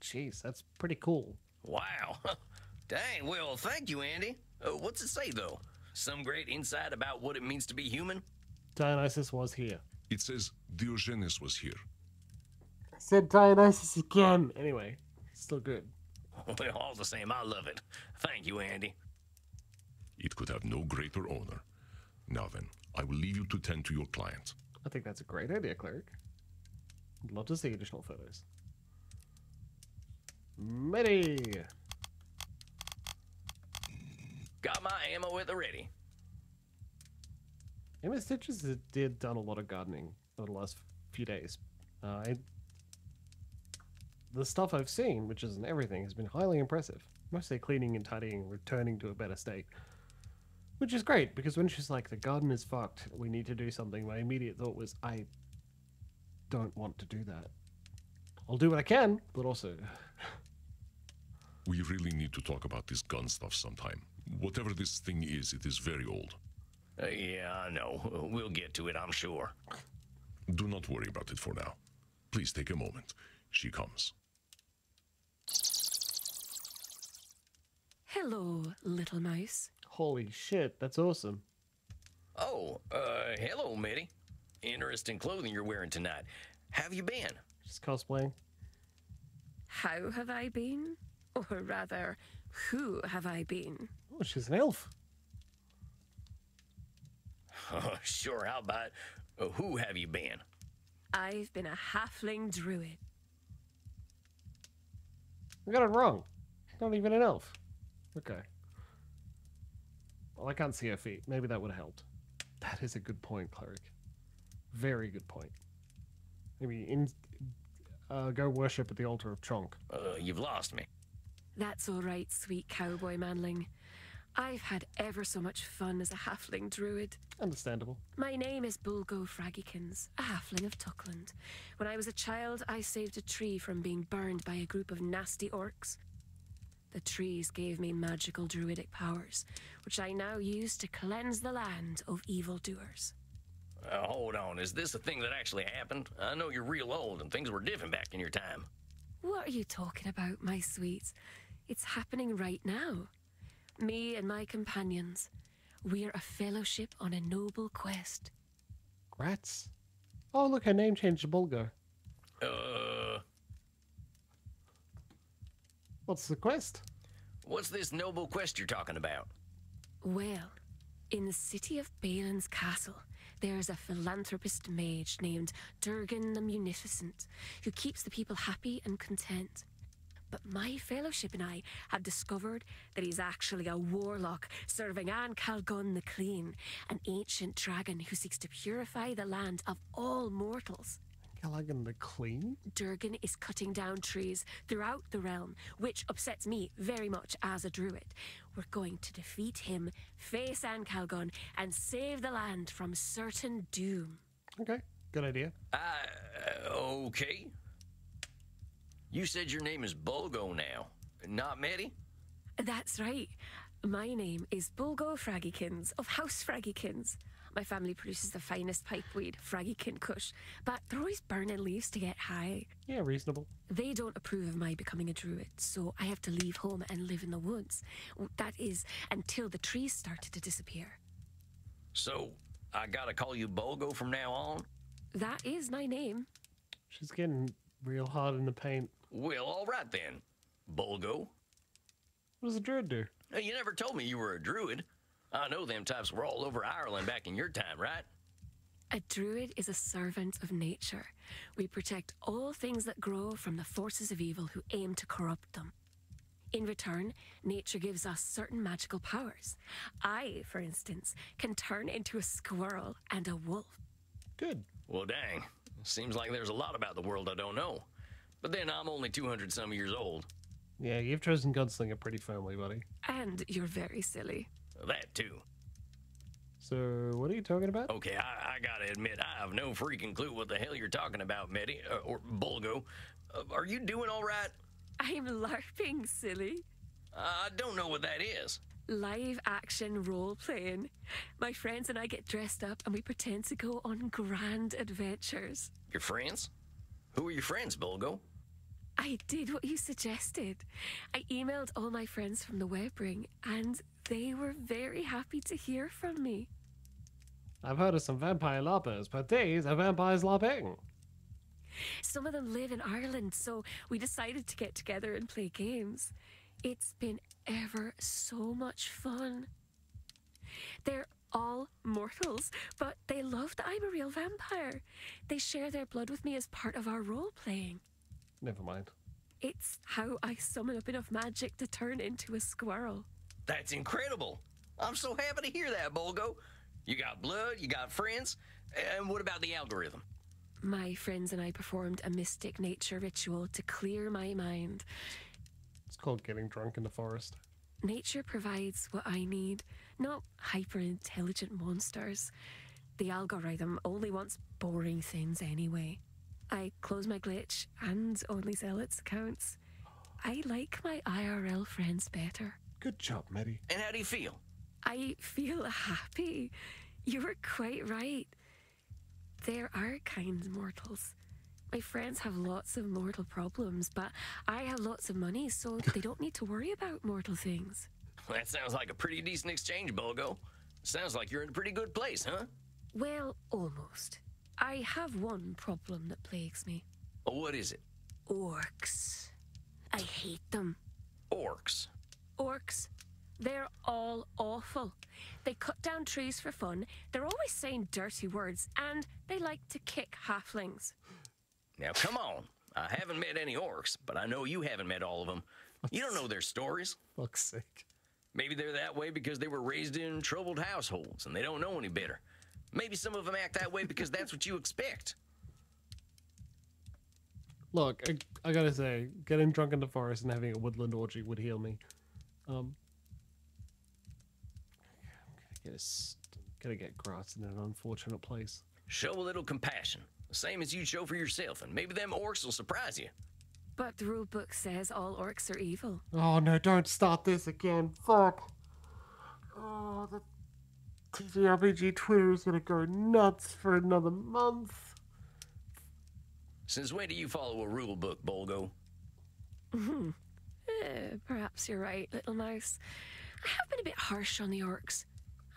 Jeez, that's pretty cool. Wow. Dang, well, thank you, Andy. Uh, what's it say, though? Some great insight about what it means to be human? Dionysus was here. It says Diogenes was here. I said Dionysus again. Anyway, still good. Well, all the same, I love it. Thank you, Andy. It could have no greater honor. Now then, I will leave you to tend to your client. I think that's a great idea, cleric. I'd love to see additional photos. Ready! Got my ammo at the ready. Emma Stitches did done a lot of gardening over the last few days. Uh, I, the stuff I've seen, which isn't everything, has been highly impressive. Mostly cleaning and tidying, returning to a better state. Which is great, because when she's like, the garden is fucked, we need to do something, my immediate thought was, I don't want to do that. I'll do what I can, but also... We really need to talk about this gun stuff sometime. Whatever this thing is, it is very old. Uh, yeah, I know. We'll get to it, I'm sure. Do not worry about it for now. Please take a moment. She comes. Hello, little mouse. Holy shit, that's awesome. Oh, uh, hello, Mitty. Interesting clothing you're wearing tonight. Have you been? Just cosplaying. How have I been? Or rather, who have I been? Oh, she's an elf. Oh, sure, how about uh, who have you been? I've been a halfling druid. We got it wrong. Not even an elf. Okay. Well, I can't see her feet. Maybe that would have helped. That is a good point, cleric. Very good point. Maybe in, uh, go worship at the altar of Chonk. Uh, you've lost me. That's all right, sweet cowboy manling. I've had ever so much fun as a halfling druid. Understandable. My name is Bulgo Fraggikins, a halfling of Tuckland. When I was a child, I saved a tree from being burned by a group of nasty orcs. The trees gave me magical druidic powers, which I now use to cleanse the land of evildoers. Uh, hold on, is this a thing that actually happened? I know you're real old and things were different back in your time. What are you talking about, my sweet? It's happening right now. Me and my companions, we're a fellowship on a noble quest. Grats. Oh, look, her name changed to Bulgo. Uh... What's the quest? What's this noble quest you're talking about? Well, in the city of Balin's castle, there's a philanthropist mage named Durgan the Munificent, who keeps the people happy and content. But my fellowship and I have discovered that he's actually a warlock serving Ancalagon the Clean, an ancient dragon who seeks to purify the land of all mortals. Ancalagon the Clean? Durgan is cutting down trees throughout the realm, which upsets me very much as a druid. We're going to defeat him, face Ancalagon, and save the land from certain doom. Okay, good idea. Uh, okay. You said your name is Bulgo now, not Maddie? That's right. My name is Bulgo Fraggikins of House Fraggikins. My family produces the finest pipeweed, Fraggikin Kush, but they're always burning leaves to get high. Yeah, reasonable. They don't approve of my becoming a druid, so I have to leave home and live in the woods. That is, until the trees started to disappear. So, I gotta call you Bulgo from now on? That is my name. She's getting real hard in the paint. Well, all right then, Bulgo. What does a druid do? You never told me you were a druid. I know them types were all over Ireland back in your time, right? A druid is a servant of nature. We protect all things that grow from the forces of evil who aim to corrupt them. In return, nature gives us certain magical powers. I, for instance, can turn into a squirrel and a wolf. Good. Well, dang. Seems like there's a lot about the world I don't know. But then I'm only two hundred some years old. Yeah, you've chosen Gunslinger pretty firmly, buddy. And you're very silly. That too. So, what are you talking about? Okay, I, I gotta admit, I have no freaking clue what the hell you're talking about, Medi, uh, or Bulgo. Uh, are you doing all right? I'm LARPing, silly. I don't know what that is. Live action role playing. My friends and I get dressed up and we pretend to go on grand adventures. Your friends? Who are your friends, Bulgo? I did what you suggested. I emailed all my friends from the web ring and they were very happy to hear from me. I've heard of some vampire LARPers, but these are vampires LARPing. Some of them live in Ireland, so we decided to get together and play games. It's been ever so much fun. They're all mortals, but they love that I'm a real vampire. They share their blood with me as part of our role-playing. Never mind. It's how I summon up enough magic to turn into a squirrel. That's incredible. I'm so happy to hear that, Bulgo. You got blood, you got friends, and what about the algorithm? My friends and I performed a mystic nature ritual to clear my mind. It's called getting drunk in the forest. Nature provides what I need, not hyper-intelligent monsters. The algorithm only wants boring things anyway. I close my glitch and only Zealot's accounts. I like my I R L friends better. Good job, Maddie. And how do you feel? I feel happy. You were quite right. There are kind mortals. My friends have lots of mortal problems, but I have lots of money, so they don't need to worry about mortal things. Well, that sounds like a pretty decent exchange, Bulgo. Sounds like you're in a pretty good place, huh? Well, almost. I have one problem that plagues me. Oh, what is it? Orcs. I hate them. Orcs? Orcs. They're all awful. They cut down trees for fun, they're always saying dirty words, and they like to kick halflings. Now, come on. I haven't met any orcs, but I know you haven't met all of them. You don't know their stories. Fuck's sake. Maybe they're that way because they were raised in troubled households and they don't know any better. Maybe some of them act that way because that's what you expect. Look, I, I gotta say, getting drunk in the forest and having a woodland orgy would heal me. Um... Get a, gonna get grass in an unfortunate place. Show a little compassion, the same as you show for yourself, and maybe them orcs will surprise you. But the rule book says all orcs are evil. Oh no, don't start this again. Fuck. Oh, the T T R P G Twitter is gonna go nuts for another month. Since when do you follow a rule book, Bulgo? eh, perhaps you're right, little mouse. I have been a bit harsh on the orcs.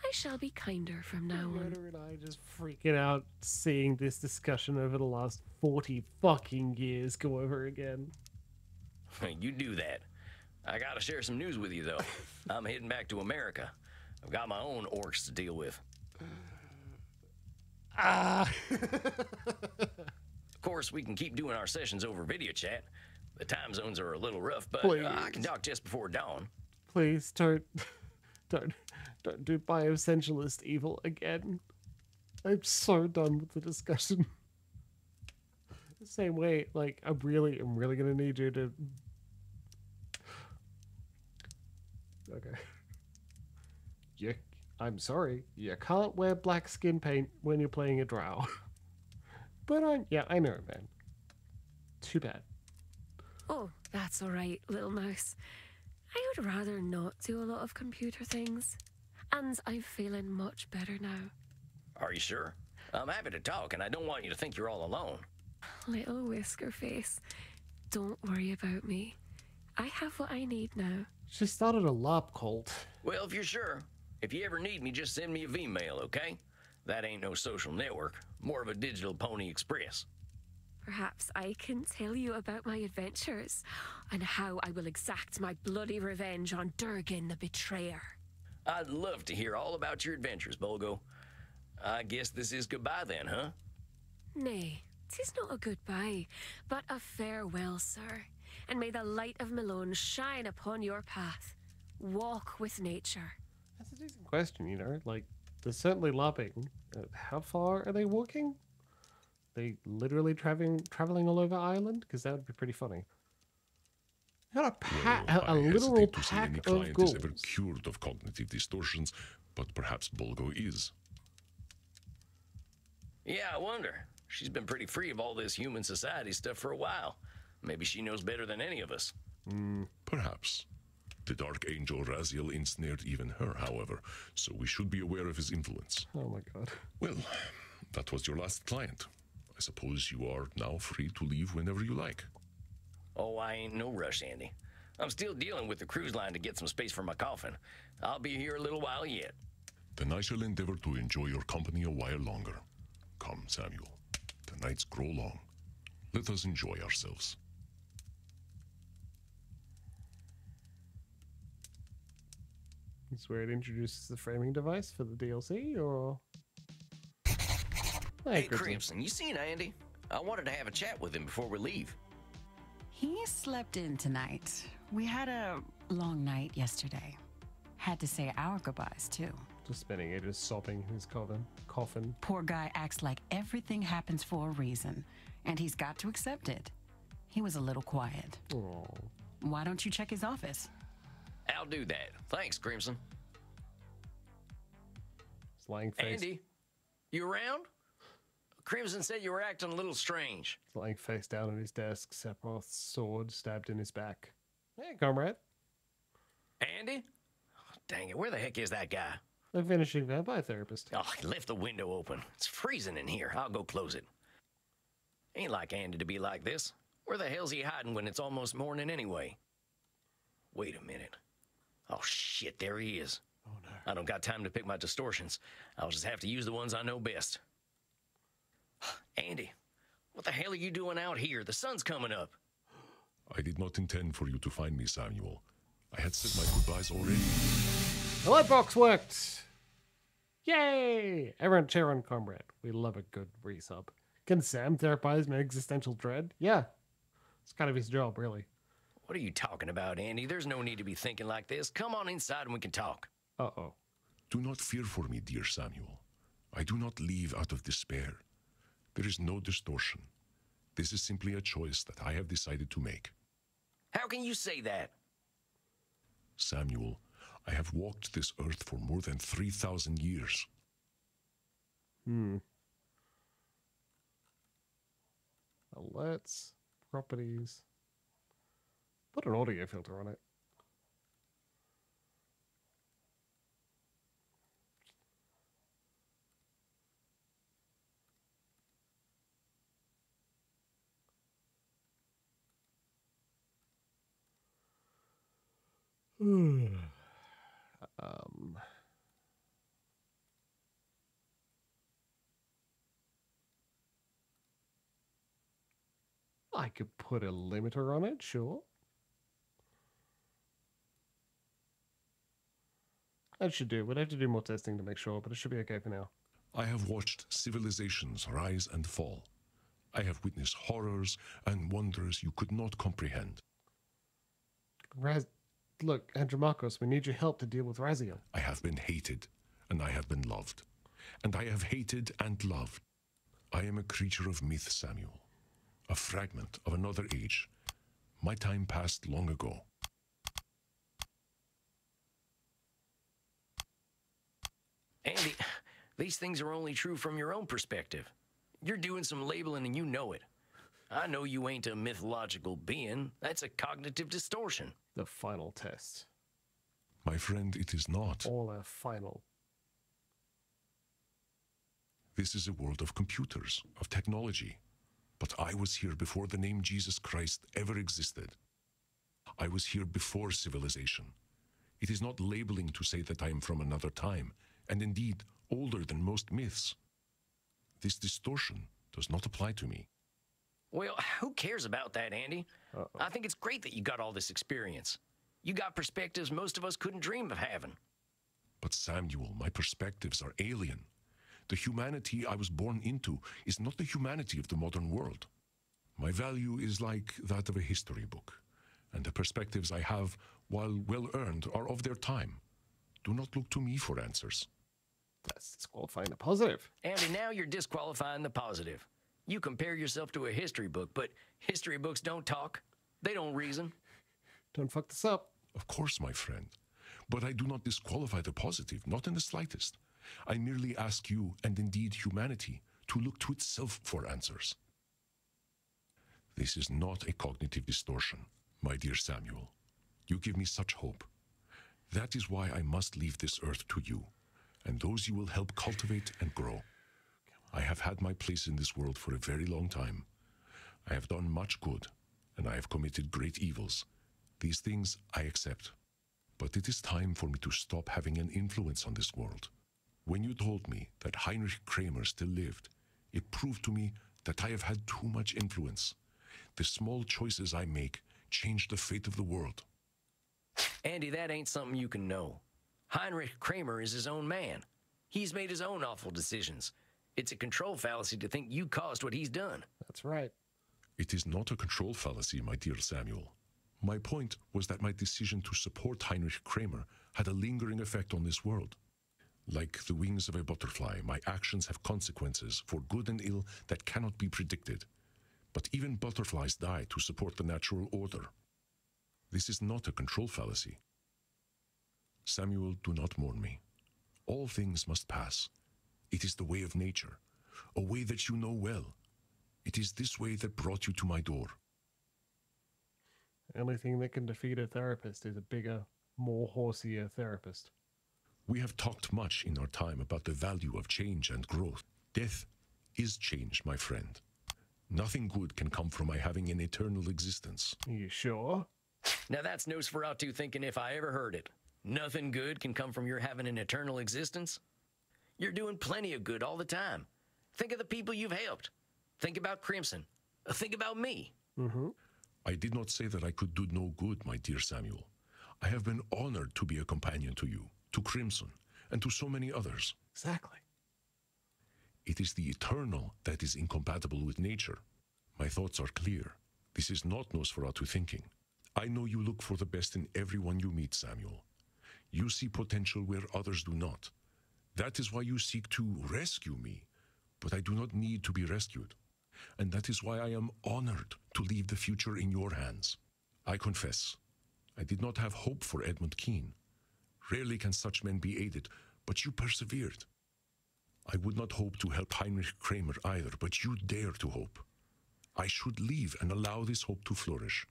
I shall be kinder from now on. And I just freaking out seeing this discussion over the last forty fucking years go over again. You do that. I gotta share some news with you though. I'm heading back to America. I've got my own orcs to deal with. Ah. Of course, we can keep doing our sessions over video chat. The time zones are a little rough, but uh, I can talk just before dawn. Please don't. Don't, don't do bioessentialist evil again. I'm so done with the discussion. The same way, like, I'm really, I'm really gonna need you to... Okay. You, I'm sorry, you can't wear black skin paint when you're playing a drow. But I'm, yeah, I know, man. Too bad. Oh, that's alright, little mouse. I would rather not do a lot of computer things, and I'm feeling much better now. Are you sure? I'm happy to talk, and I don't want you to think you're all alone. Little whisker face, don't worry about me. I have what I need now. She started a lab cult. Well, if you're sure, if you ever need me, just send me a V-mail, okay? That ain't no social network, more of a digital pony express. Perhaps I can tell you about my adventures and how I will exact my bloody revenge on Durgan the Betrayer. I'd love to hear all about your adventures, Bulgo. I guess this is goodbye then, huh? Nay, 'tis not a goodbye, but a farewell, sir. And may the light of Malone shine upon your path. Walk with nature. That's a decent question, you know. Like, they're certainly lopping. How far are they walking? They literally traveling traveling all over Ireland? Because that would be pretty funny. Had a pack, well, a, a literal pack to say any client of ghouls. Is ever cured of cognitive distortions, but perhaps Bulgo is. Yeah, I wonder. She's been pretty free of all this human society stuff for a while. Maybe she knows better than any of us. Mm. Perhaps. The Dark Angel Raziel ensnared even her, however, so we should be aware of his influence. Oh my god. Well, that was your last client. I suppose you are now free to leave whenever you like. Oh, I ain't no rush, Andy. I'm still dealing with the cruise line to get some space for my coffin. I'll be here a little while yet. Then I shall endeavor to enjoy your company a while longer. Come, Samuel. The nights grow long. Let us enjoy ourselves. Is where it introduces the framing device for the D L C, or? Hey, Crimson, you seen Andy? I wanted to have a chat with him before we leave. He slept in tonight. We had a long night yesterday. Had to say our goodbyes, too. Just spending ages sobbing in his coffin. coffin. Poor guy acts like everything happens for a reason, and he's got to accept it. He was a little quiet. Aww. Why don't you check his office? I'll do that. Thanks, Crimson. Slang face. Andy, you around? Crimson said you were acting a little strange. Lying face down at his desk, Sephiroth's sword stabbed in his back. Hey, comrade. Andy? Oh, dang it, where the heck is that guy? I'm finishing Vampire Therapist. Oh, he left the window open. It's freezing in here. I'll go close it. Ain't like Andy to be like this. Where the hell's he hiding when it's almost morning anyway? Wait a minute. Oh, shit, there he is. Oh, no. I don't got time to pick my distortions. I'll just have to use the ones I know best. Andy, what the hell are you doing out here? The sun's coming up. I did not intend for you to find me, Samuel. I had said my goodbyes already. The light box worked! Yay! Everyone cheer on comrade. We love a good resub. Can Sam therapize my existential dread? Yeah. It's kind of his job, really. What are you talking about, Andy? There's no need to be thinking like this. Come on inside and we can talk. Uh-oh. Do not fear for me, dear Samuel. I do not leave out of despair. There is no distortion. This is simply a choice that I have decided to make. How can you say that? Samuel, I have walked this earth for more than three thousand years. Hmm. Alerts, properties. Put an audio filter on it. Hmm. Um. I could put a limiter on it, sure. That should do. We'd have to do more testing to make sure, but it should be okay for now. I have watched civilizations rise and fall. I have witnessed horrors and wonders you could not comprehend. Raz. Look, Andromachos, we need your help to deal with Raziel. I have been hated, and I have been loved. And I have hated and loved. I am a creature of myth, Samuel. A fragment of another age. My time passed long ago. Andy, these things are only true from your own perspective. You're doing some labeling and you know it. I know you ain't a mythological being. That's a cognitive distortion. The final test. My friend, it is not. All a final. This is a world of computers, of technology. But I was here before the name Jesus Christ ever existed. I was here before civilization. It is not labeling to say that I am from another time, and indeed older than most myths. This distortion does not apply to me. Well, who cares about that, Andy? Uh-oh. I think it's great that you got all this experience. You got perspectives most of us couldn't dream of having. But Samuel, my perspectives are alien. The humanity I was born into is not the humanity of the modern world. My value is like that of a history book, and the perspectives I have, while well-earned, are of their time. Do not look to me for answers. That's disqualifying the positive. Andy, now you're disqualifying the positive. You compare yourself to a history book, but history books don't talk. They don't reason. Don't fuck this up. Of course, my friend. But I do not disqualify the positive, not in the slightest. I merely ask you, and indeed humanity, to look to itself for answers. This is not a cognitive distortion, my dear Samuel. You give me such hope. That is why I must leave this earth to you, and those you will help cultivate and grow. I have had my place in this world for a very long time. I have done much good, and I have committed great evils. These things I accept. But it is time for me to stop having an influence on this world. When you told me that Heinrich Kramer still lived, it proved to me that I have had too much influence. The small choices I make change the fate of the world. Andy, that ain't something you can know. Heinrich Kramer is his own man. He's made his own awful decisions. It's a control fallacy to think you caused what he's done. That's right. It is not a control fallacy, my dear Samuel. My point was that my decision to support Heinrich Kramer had a lingering effect on this world. Like the wings of a butterfly, my actions have consequences for good and ill that cannot be predicted. But even butterflies die to support the natural order. This is not a control fallacy. Samuel, do not mourn me. All things must pass. It is the way of nature, a way that you know well. It is this way that brought you to my door. The only thing that can defeat a therapist is a bigger, more horsier therapist. We have talked much in our time about the value of change and growth. Death is change, my friend. Nothing good can come from my having an eternal existence. Are you sure? Now that's Nosferatu thinking if I ever heard it. Nothing good can come from your having an eternal existence? You're doing plenty of good all the time. Think of the people you've helped. Think about Crimson. Think about me. Mm-hmm. I did not say that I could do no good, my dear Samuel. I have been honored to be a companion to you, to Crimson, and to so many others. Exactly. It is the eternal that is incompatible with nature. My thoughts are clear. This is not Nosferatu thinking. I know you look for the best in everyone you meet, Samuel. You see potential where others do not. That is why you seek to rescue me, but I do not need to be rescued. And that is why I am honored to leave the future in your hands. I confess, I did not have hope for Edmund Kean. Rarely can such men be aided, but you persevered. I would not hope to help Heinrich Kramer either, but you dare to hope. I should leave and allow this hope to flourish.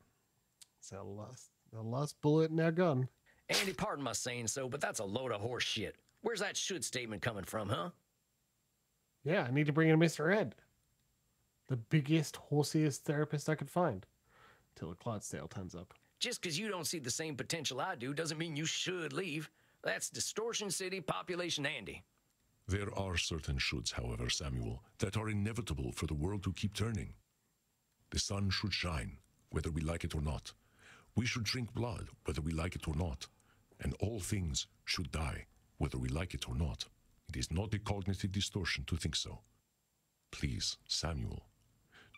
It's the last, the last bullet in our gun. Andy, pardon my saying so, but that's a load of horse shit. Where's that should statement coming from, huh? Yeah, I need to bring in Mister Ed. The biggest, horsiest therapist I could find. Till a Clodsdale turns up. Just because you don't see the same potential I do doesn't mean you should leave. That's Distortion City, Population Andy. There are certain shoulds, however, Samuel, that are inevitable for the world to keep turning. The sun should shine, whether we like it or not. We should drink blood, whether we like it or not. And all things should die, whether we like it or not. It is not a cognitive distortion to think so. Please, Samuel.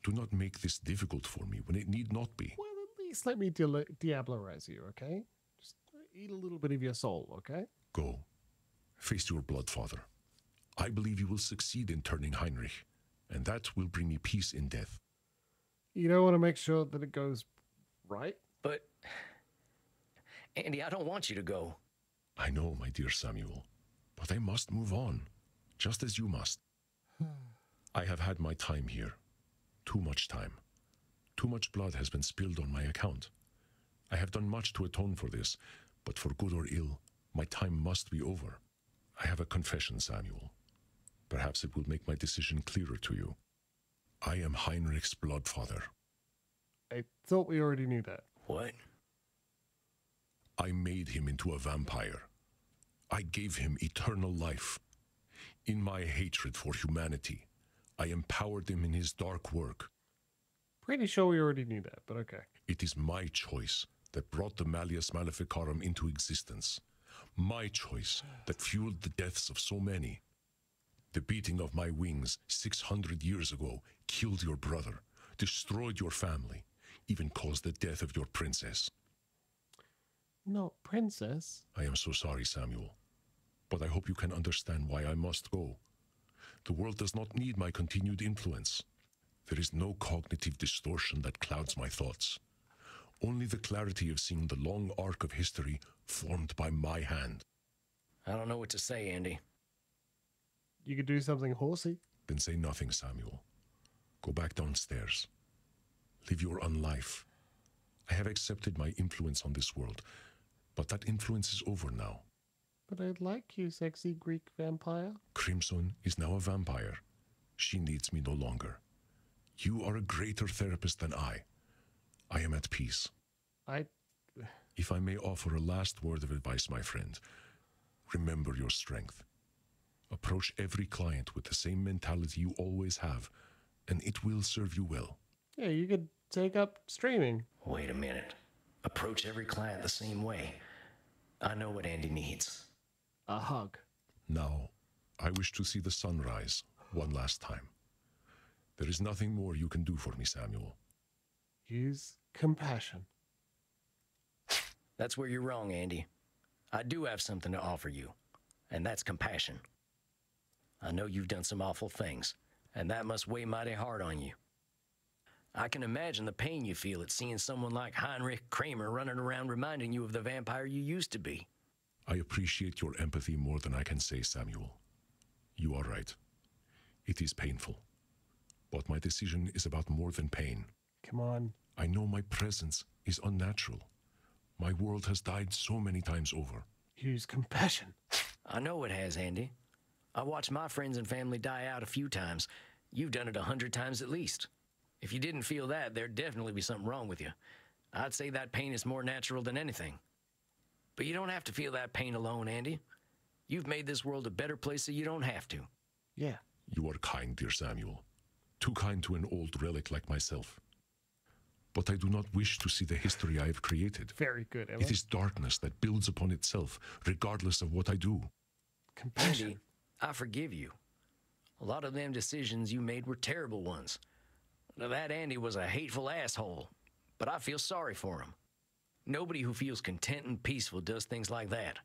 Do not make this difficult for me when it need not be. Well, at least let me diablerize you, okay? Just eat a little bit of your soul, okay? Go. Face your blood, father. I believe you will succeed in turning Heinrich, and that will bring me peace in death. You don't want to make sure that it goes right? But, Andy, I don't want you to go. I know, my dear Samuel, but I must move on, just as you must. I have had my time here. Too much time. Too much blood has been spilled on my account. I have done much to atone for this, but for good or ill, my time must be over. I have a confession, Samuel. Perhaps it will make my decision clearer to you. I am Heinrich's blood father. I thought we already knew that. What? I made him into a vampire. I gave him eternal life. In my hatred for humanity, I empowered him in his dark work. Pretty sure we already knew that, but okay. It is my choice that brought the Malleus Maleficarum into existence. My choice that fueled the deaths of so many. The beating of my wings six hundred years ago killed your brother, destroyed your family, even caused the death of your princess. Not princess. I am so sorry, Samuel, but I hope you can understand why I must go. The world does not need my continued influence. There is no cognitive distortion that clouds my thoughts. Only the clarity of seeing the long arc of history formed by my hand. I don't know what to say, Andy. You could do something horsey. Then say nothing, Samuel. Go back downstairs. Live your own life. I have accepted my influence on this world, but that influence is over now. But I'd like you, sexy Greek vampire. Crimson is now a vampire. She needs me no longer. You are a greater therapist than I. I am at peace. I... If I may offer a last word of advice, my friend, remember your strength. Approach every client with the same mentality you always have, and it will serve you well. Yeah, you could take up streaming. Wait a minute. Approach every client the same way. I know what Andy needs. A hug. Now, I wish to see the sunrise one last time. There is nothing more you can do for me, Samuel. Use compassion. That's where you're wrong, Andy. I do have something to offer you, and that's compassion. I know you've done some awful things, and that must weigh mighty hard on you. I can imagine the pain you feel at seeing someone like Heinrich Kramer running around reminding you of the vampire you used to be. I appreciate your empathy more than I can say, Samuel. You are right. It is painful. But my decision is about more than pain. Come on. I know my presence is unnatural. My world has died so many times over. Use compassion. I know it has, Andy. I watched my friends and family die out a few times. You've done it a hundred times at least. If you didn't feel that, there'd definitely be something wrong with you. I'd say that pain is more natural than anything. But you don't have to feel that pain alone, Andy. You've made this world a better place so you don't have to. Yeah. You are kind, dear Samuel. Too kind to an old relic like myself. But I do not wish to see the history I have created. Very good, Emma. It is darkness that builds upon itself, regardless of what I do. Compassion. Andy, I forgive you. A lot of them decisions you made were terrible ones. Now that Andy was a hateful asshole, but I feel sorry for him. Nobody who feels content and peaceful does things like that.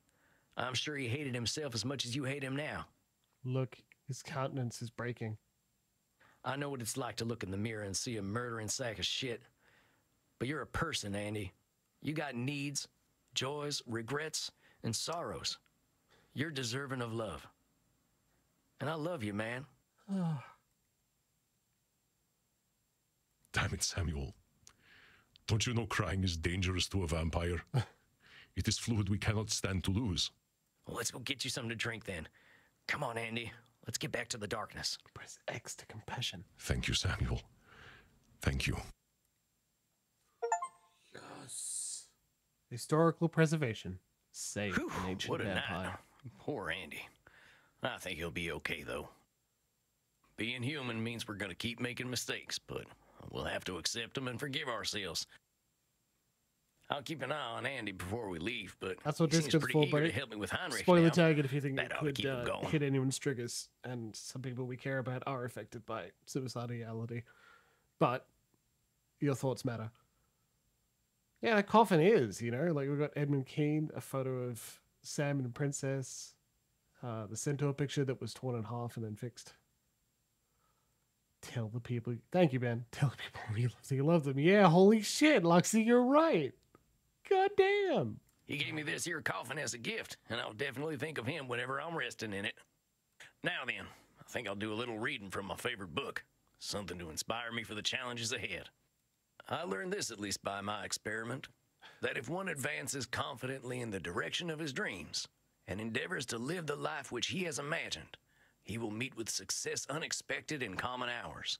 I'm sure he hated himself as much as you hate him now. Look, his countenance is breaking. I know what it's like to look in the mirror and see a murdering sack of shit. But you're a person, Andy. You got needs, joys, regrets, and sorrows. You're deserving of love. And I love you, man. Damn it, Samuel. Don't you know crying is dangerous to a vampire? It is fluid we cannot stand to lose. Well, let's go get you something to drink then. Come on, Andy. Let's get back to the darkness. Press X to compassion. Thank you, Samuel. Thank you. Yes. Historical preservation. Save an ancient vampire. Poor Andy. I think he'll be okay, though. Being human means we're going to keep making mistakes, but we'll have to accept them and forgive ourselves. I'll keep an eye on Andy before we leave, but that's what he this seems pretty for, eager buddy. To help me with Heinrich Spoiler now. Target if you think that it could uh, hit anyone's triggers, and some people we care about are affected by suicidality. But your thoughts matter. Yeah, the coffin is, you know, like we've got Edmund Kean, a photo of Sam and Princess, uh, the centaur picture that was torn in half and then fixed. Tell the people. Thank you, Ben. Tell the people you love, you love them. Yeah, holy shit, Luxie, you're right. God damn. He gave me this here coffin as a gift, and I'll definitely think of him whenever I'm resting in it. Now then, I think I'll do a little reading from my favorite book. Something to inspire me for the challenges ahead. I learned this, at least by my experiment, that if one advances confidently in the direction of his dreams and endeavors to live the life which he has imagined, he will meet with success unexpected in common hours.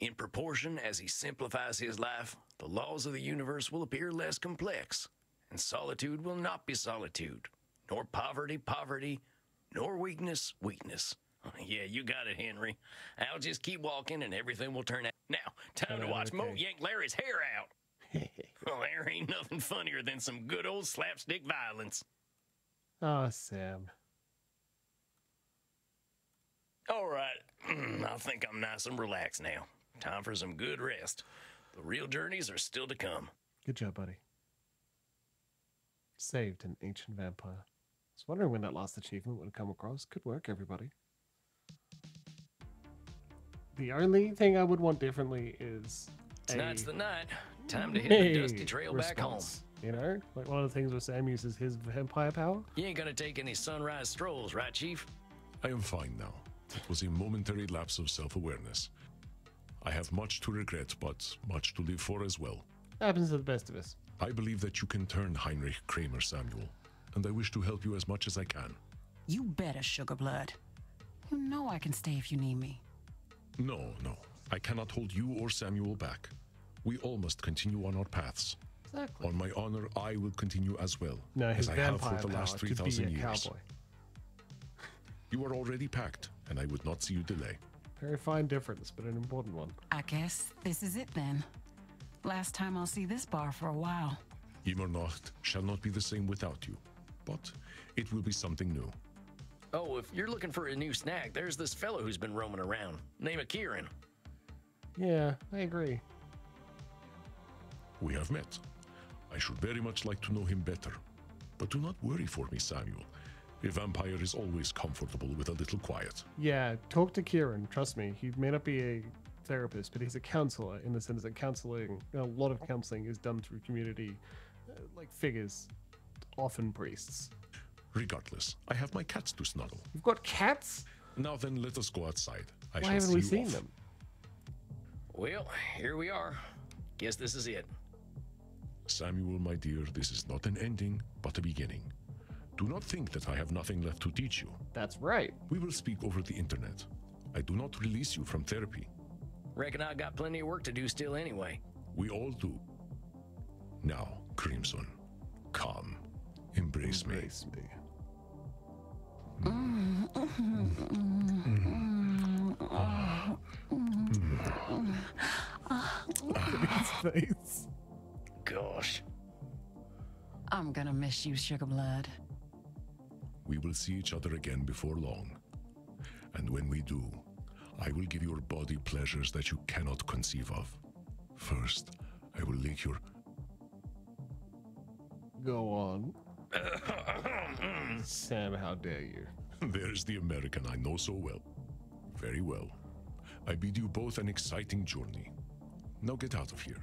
In proportion as he simplifies his life, the laws of the universe will appear less complex, and solitude will not be solitude, nor poverty poverty, nor weakness weakness. Yeah, you got it, Henry. I'll just keep walking and everything will turn out. Now, time oh, to watch okay. Mo yank Larry's hair out. Well, there ain't nothing funnier than some good old slapstick violence. Oh, Sam. All right, I think I'm nice and relaxed now. Time for some good rest. The real journeys are still to come. Good job, buddy. Saved an ancient vampire. I was wondering when that last achievement would come across. Good work, everybody. The only thing I would want differently is tonight's the night. Time to hit the dusty trail response. Back home. You know, like one of the things where Sam uses his vampire power. You ain't gonna take any sunrise strolls, right, Chief? I am fine now. It was a momentary lapse of self-awareness. I have much to regret, but much to live for as well. Happens to the best of us. I believe that you can turn Heinrich Kramer, Samuel, and I wish to help you as much as I can. You better, Sugarblood. You know I can stay if you need me. No, no. I cannot hold you or Samuel back. We all must continue on our paths. Exactly. On my honor, I will continue as well, no, as I have for the last three thousand years. Cowboy. You are already packed, and I would not see you delay. Very fine difference, but an important one. I guess this is it then. Last time I'll see this bar for a while. Immer Nacht shall not be the same without you. but it will be something new. Oh, if you're looking for a new snack, there's this fellow who's been roaming around. Name of Kieran. Yeah, I agree. We have met. I should very much like to know him better. But do not worry for me, Samuel. A vampire is always comfortable with a little quiet. Yeah, talk to Kieran. Trust me, he may not be a therapist, but he's a counselor in the sense that counseling, a lot of counseling is done through community, uh, like figures, often priests. Regardless, I have my cats to snuggle. You've got cats? Now then, let us go outside. I Why haven't we seen off. them? Well, here we are. Guess this is it. Samuel, my dear, this is not an ending, but a beginning. Do not think that I have nothing left to teach you. That's right. We will speak over the internet. I do not release you from therapy. Reckon I got plenty of work to do still anyway. We all do. Now, Crimson, come. Embrace, Embrace me. me. Mm. Mm. Mm. Mm. Mm. Face. Gosh. I'm gonna miss you, Sugar Blood. We will see each other again before long. And when we do, I will give your body pleasures that you cannot conceive of. First, I will lick your... Go on. Sam, how dare you? There's the American I know so well. Very well. I bid you both an exciting journey. Now get out of here.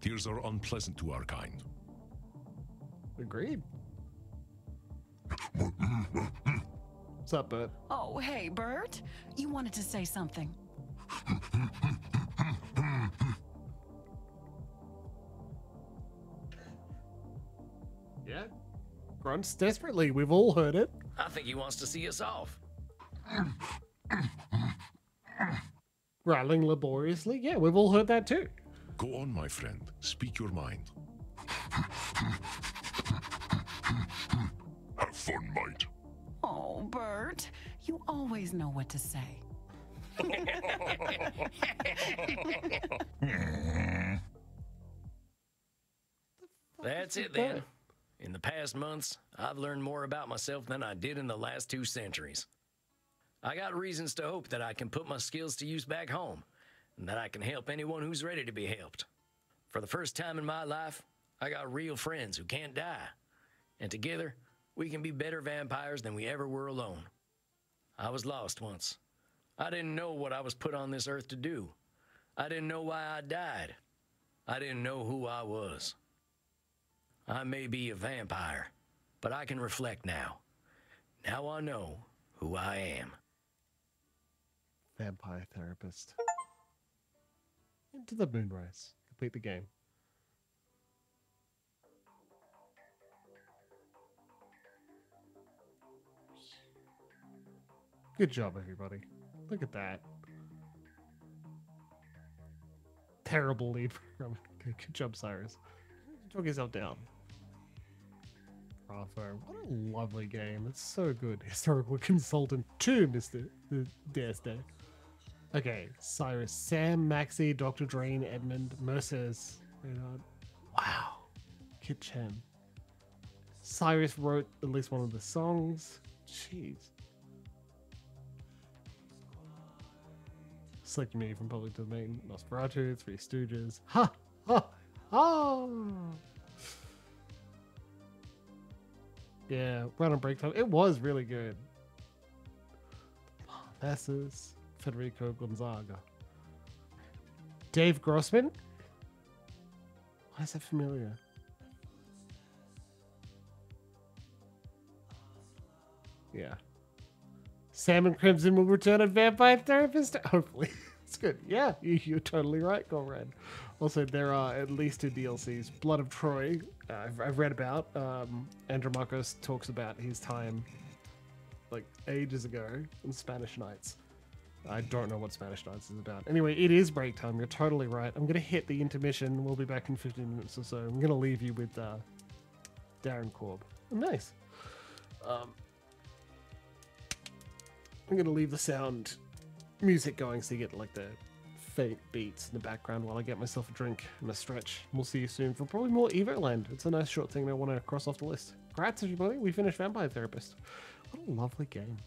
Tears are unpleasant to our kind. Agreed. What's up, Bert? Oh, hey, Bert. You wanted to say something. Yeah? Grunts desperately. We've all heard it. I think he wants to see us off. Rattling laboriously? Yeah, we've all heard that too. Go on, my friend. Speak your mind. Have fun, mate. Oh, Bert, you always know what to say. That's it, then. In the past months, I've learned more about myself than I did in the last two centuries. I got reasons to hope that I can put my skills to use back home, and that I can help anyone who's ready to be helped. For the first time in my life, I got real friends who can't die. And together, we can be better vampires than we ever were alone. I was lost once. I didn't know what I was put on this earth to do. I didn't know why I died. I didn't know who I was. I may be a vampire, but I can reflect now. Now I know who I am. Vampire Therapist. Into the Moonrise. Complete the game. Good job, everybody. Look at that. Terrible lead program. Good, good job, Cyrus. Talk yourself down. Bravo. What a lovely game. It's so good. Historical Consultant two, Mister D'Este. Okay, Cyrus, Sam, Maxie, Doctor Drain, Edmund, Mercers. Wow. Kit Chen. Cyrus wrote at least one of the songs. Jeez. Select me from public domain, Nosferatu, Three Stooges. Ha! Ha! Ha! Yeah, right on break time. It was really good. Passes. Federico Gonzaga. Dave Grossman? Why is that familiar? Yeah. Sam and Crimson will return a Vampire Therapist. Hopefully. It's good. Yeah, you, you're totally right, Golran. Also, there are at least two D L Cs. Blood of Troy, uh, I've, I've read about. Um, Andromachos talks about his time, like, ages ago in Spanish Nights. I don't know what Spanish Nights is about. Anyway, it is break time. You're totally right. I'm going to hit the intermission. We'll be back in fifteen minutes or so. I'm going to leave you with uh, Darren Korb. Oh, nice. Um... I'm going to leave the sound music going so you get like the fate beats in the background while I get myself a drink and a stretch. We'll see you soon for probably more Evoland. It's a nice short thing I want to cross off the list. Congrats, everybody. We finished Vampire Therapist. What a lovely game.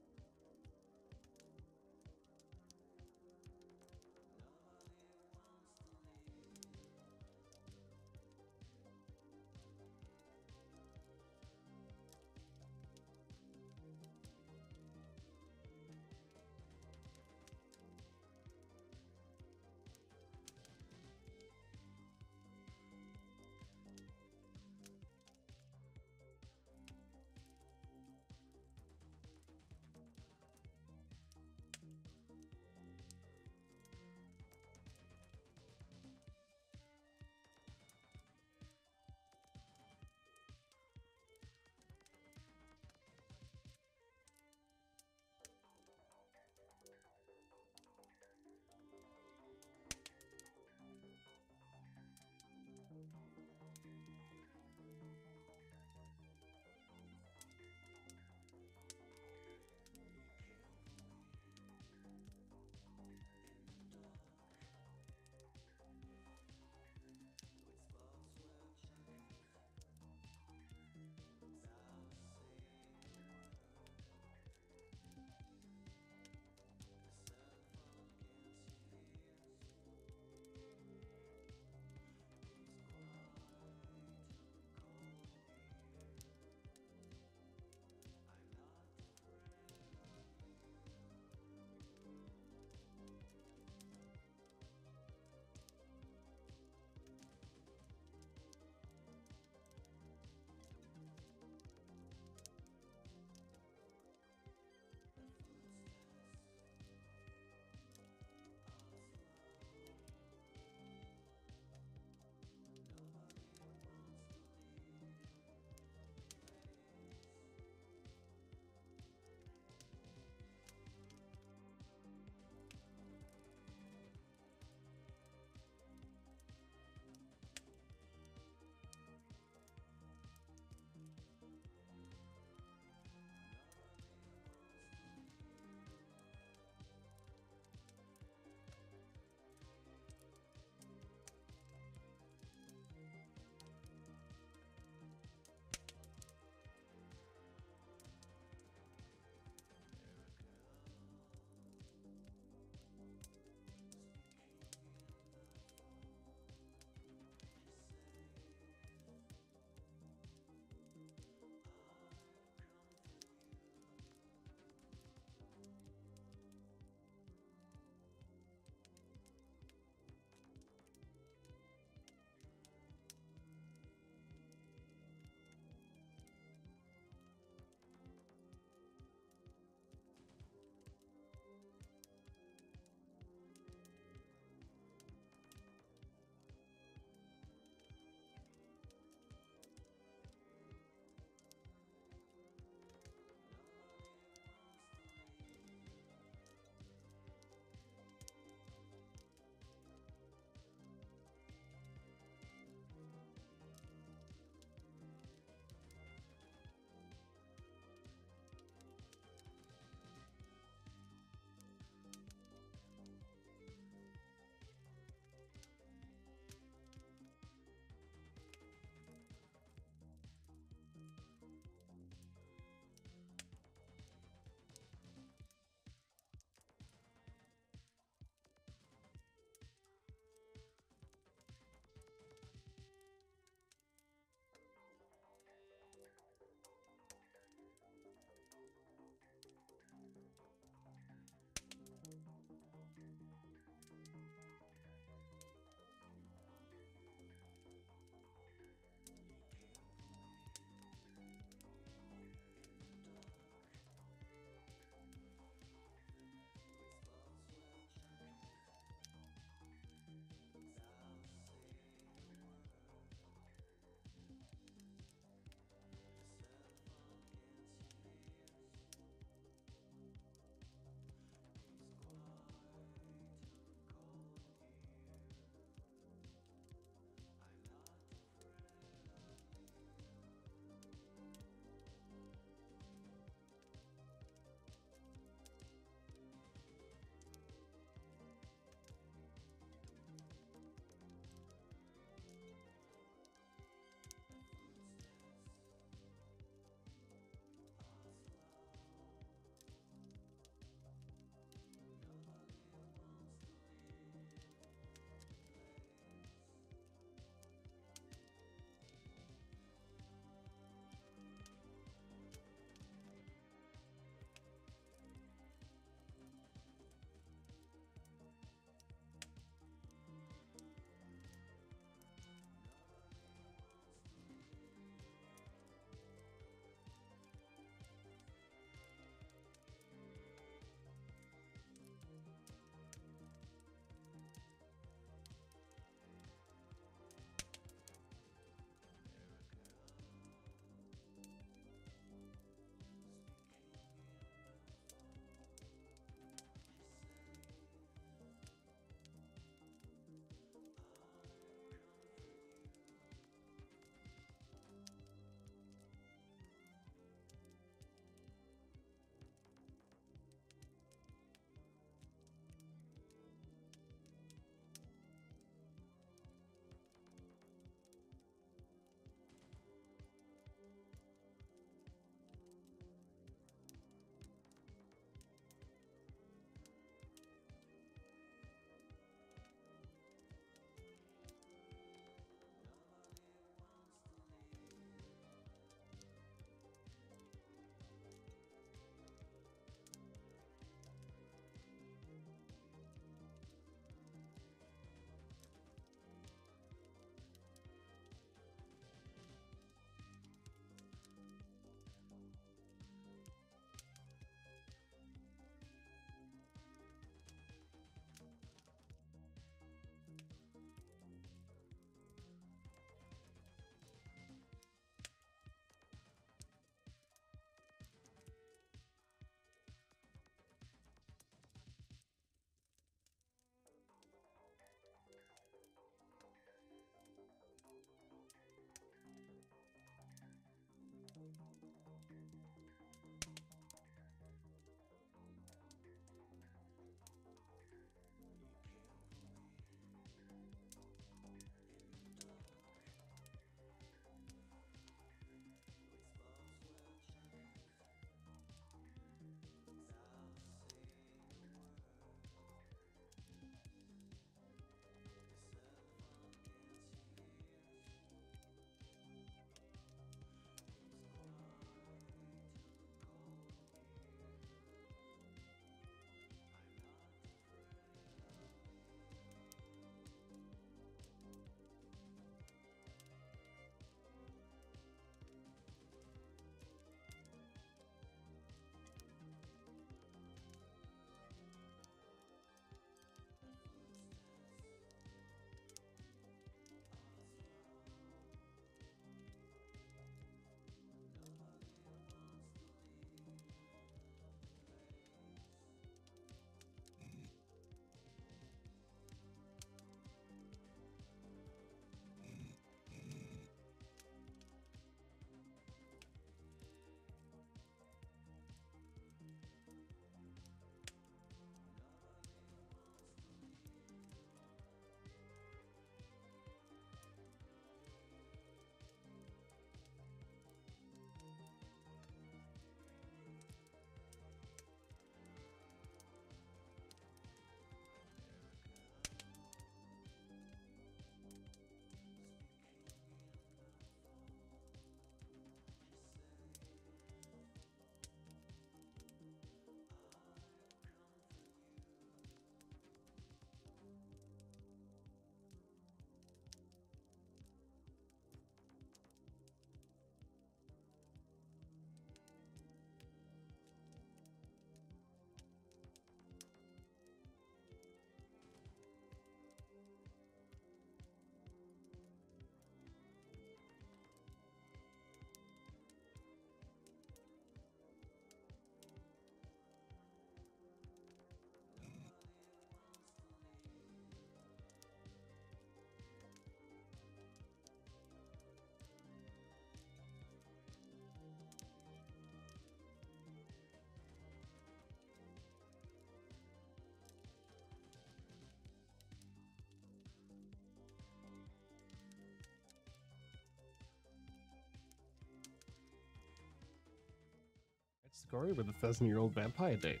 scoring with a thousand-year-old vampire date.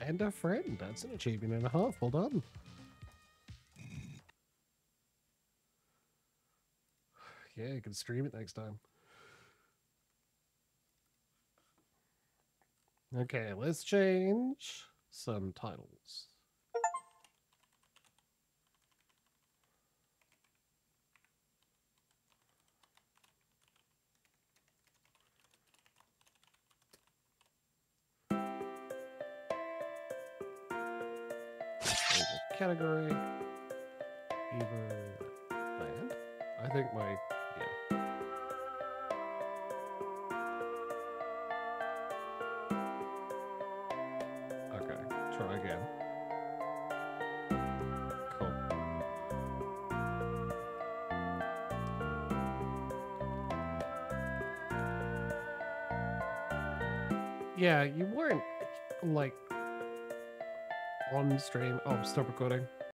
And a friend. That's an achievement and a half. Well done. Yeah, you can stream it next time. Okay, let's change some titles. Category, even land. I think my, yeah. Okay, try again. Cool. Yeah, you weren't like on stream. Oh, stop recording.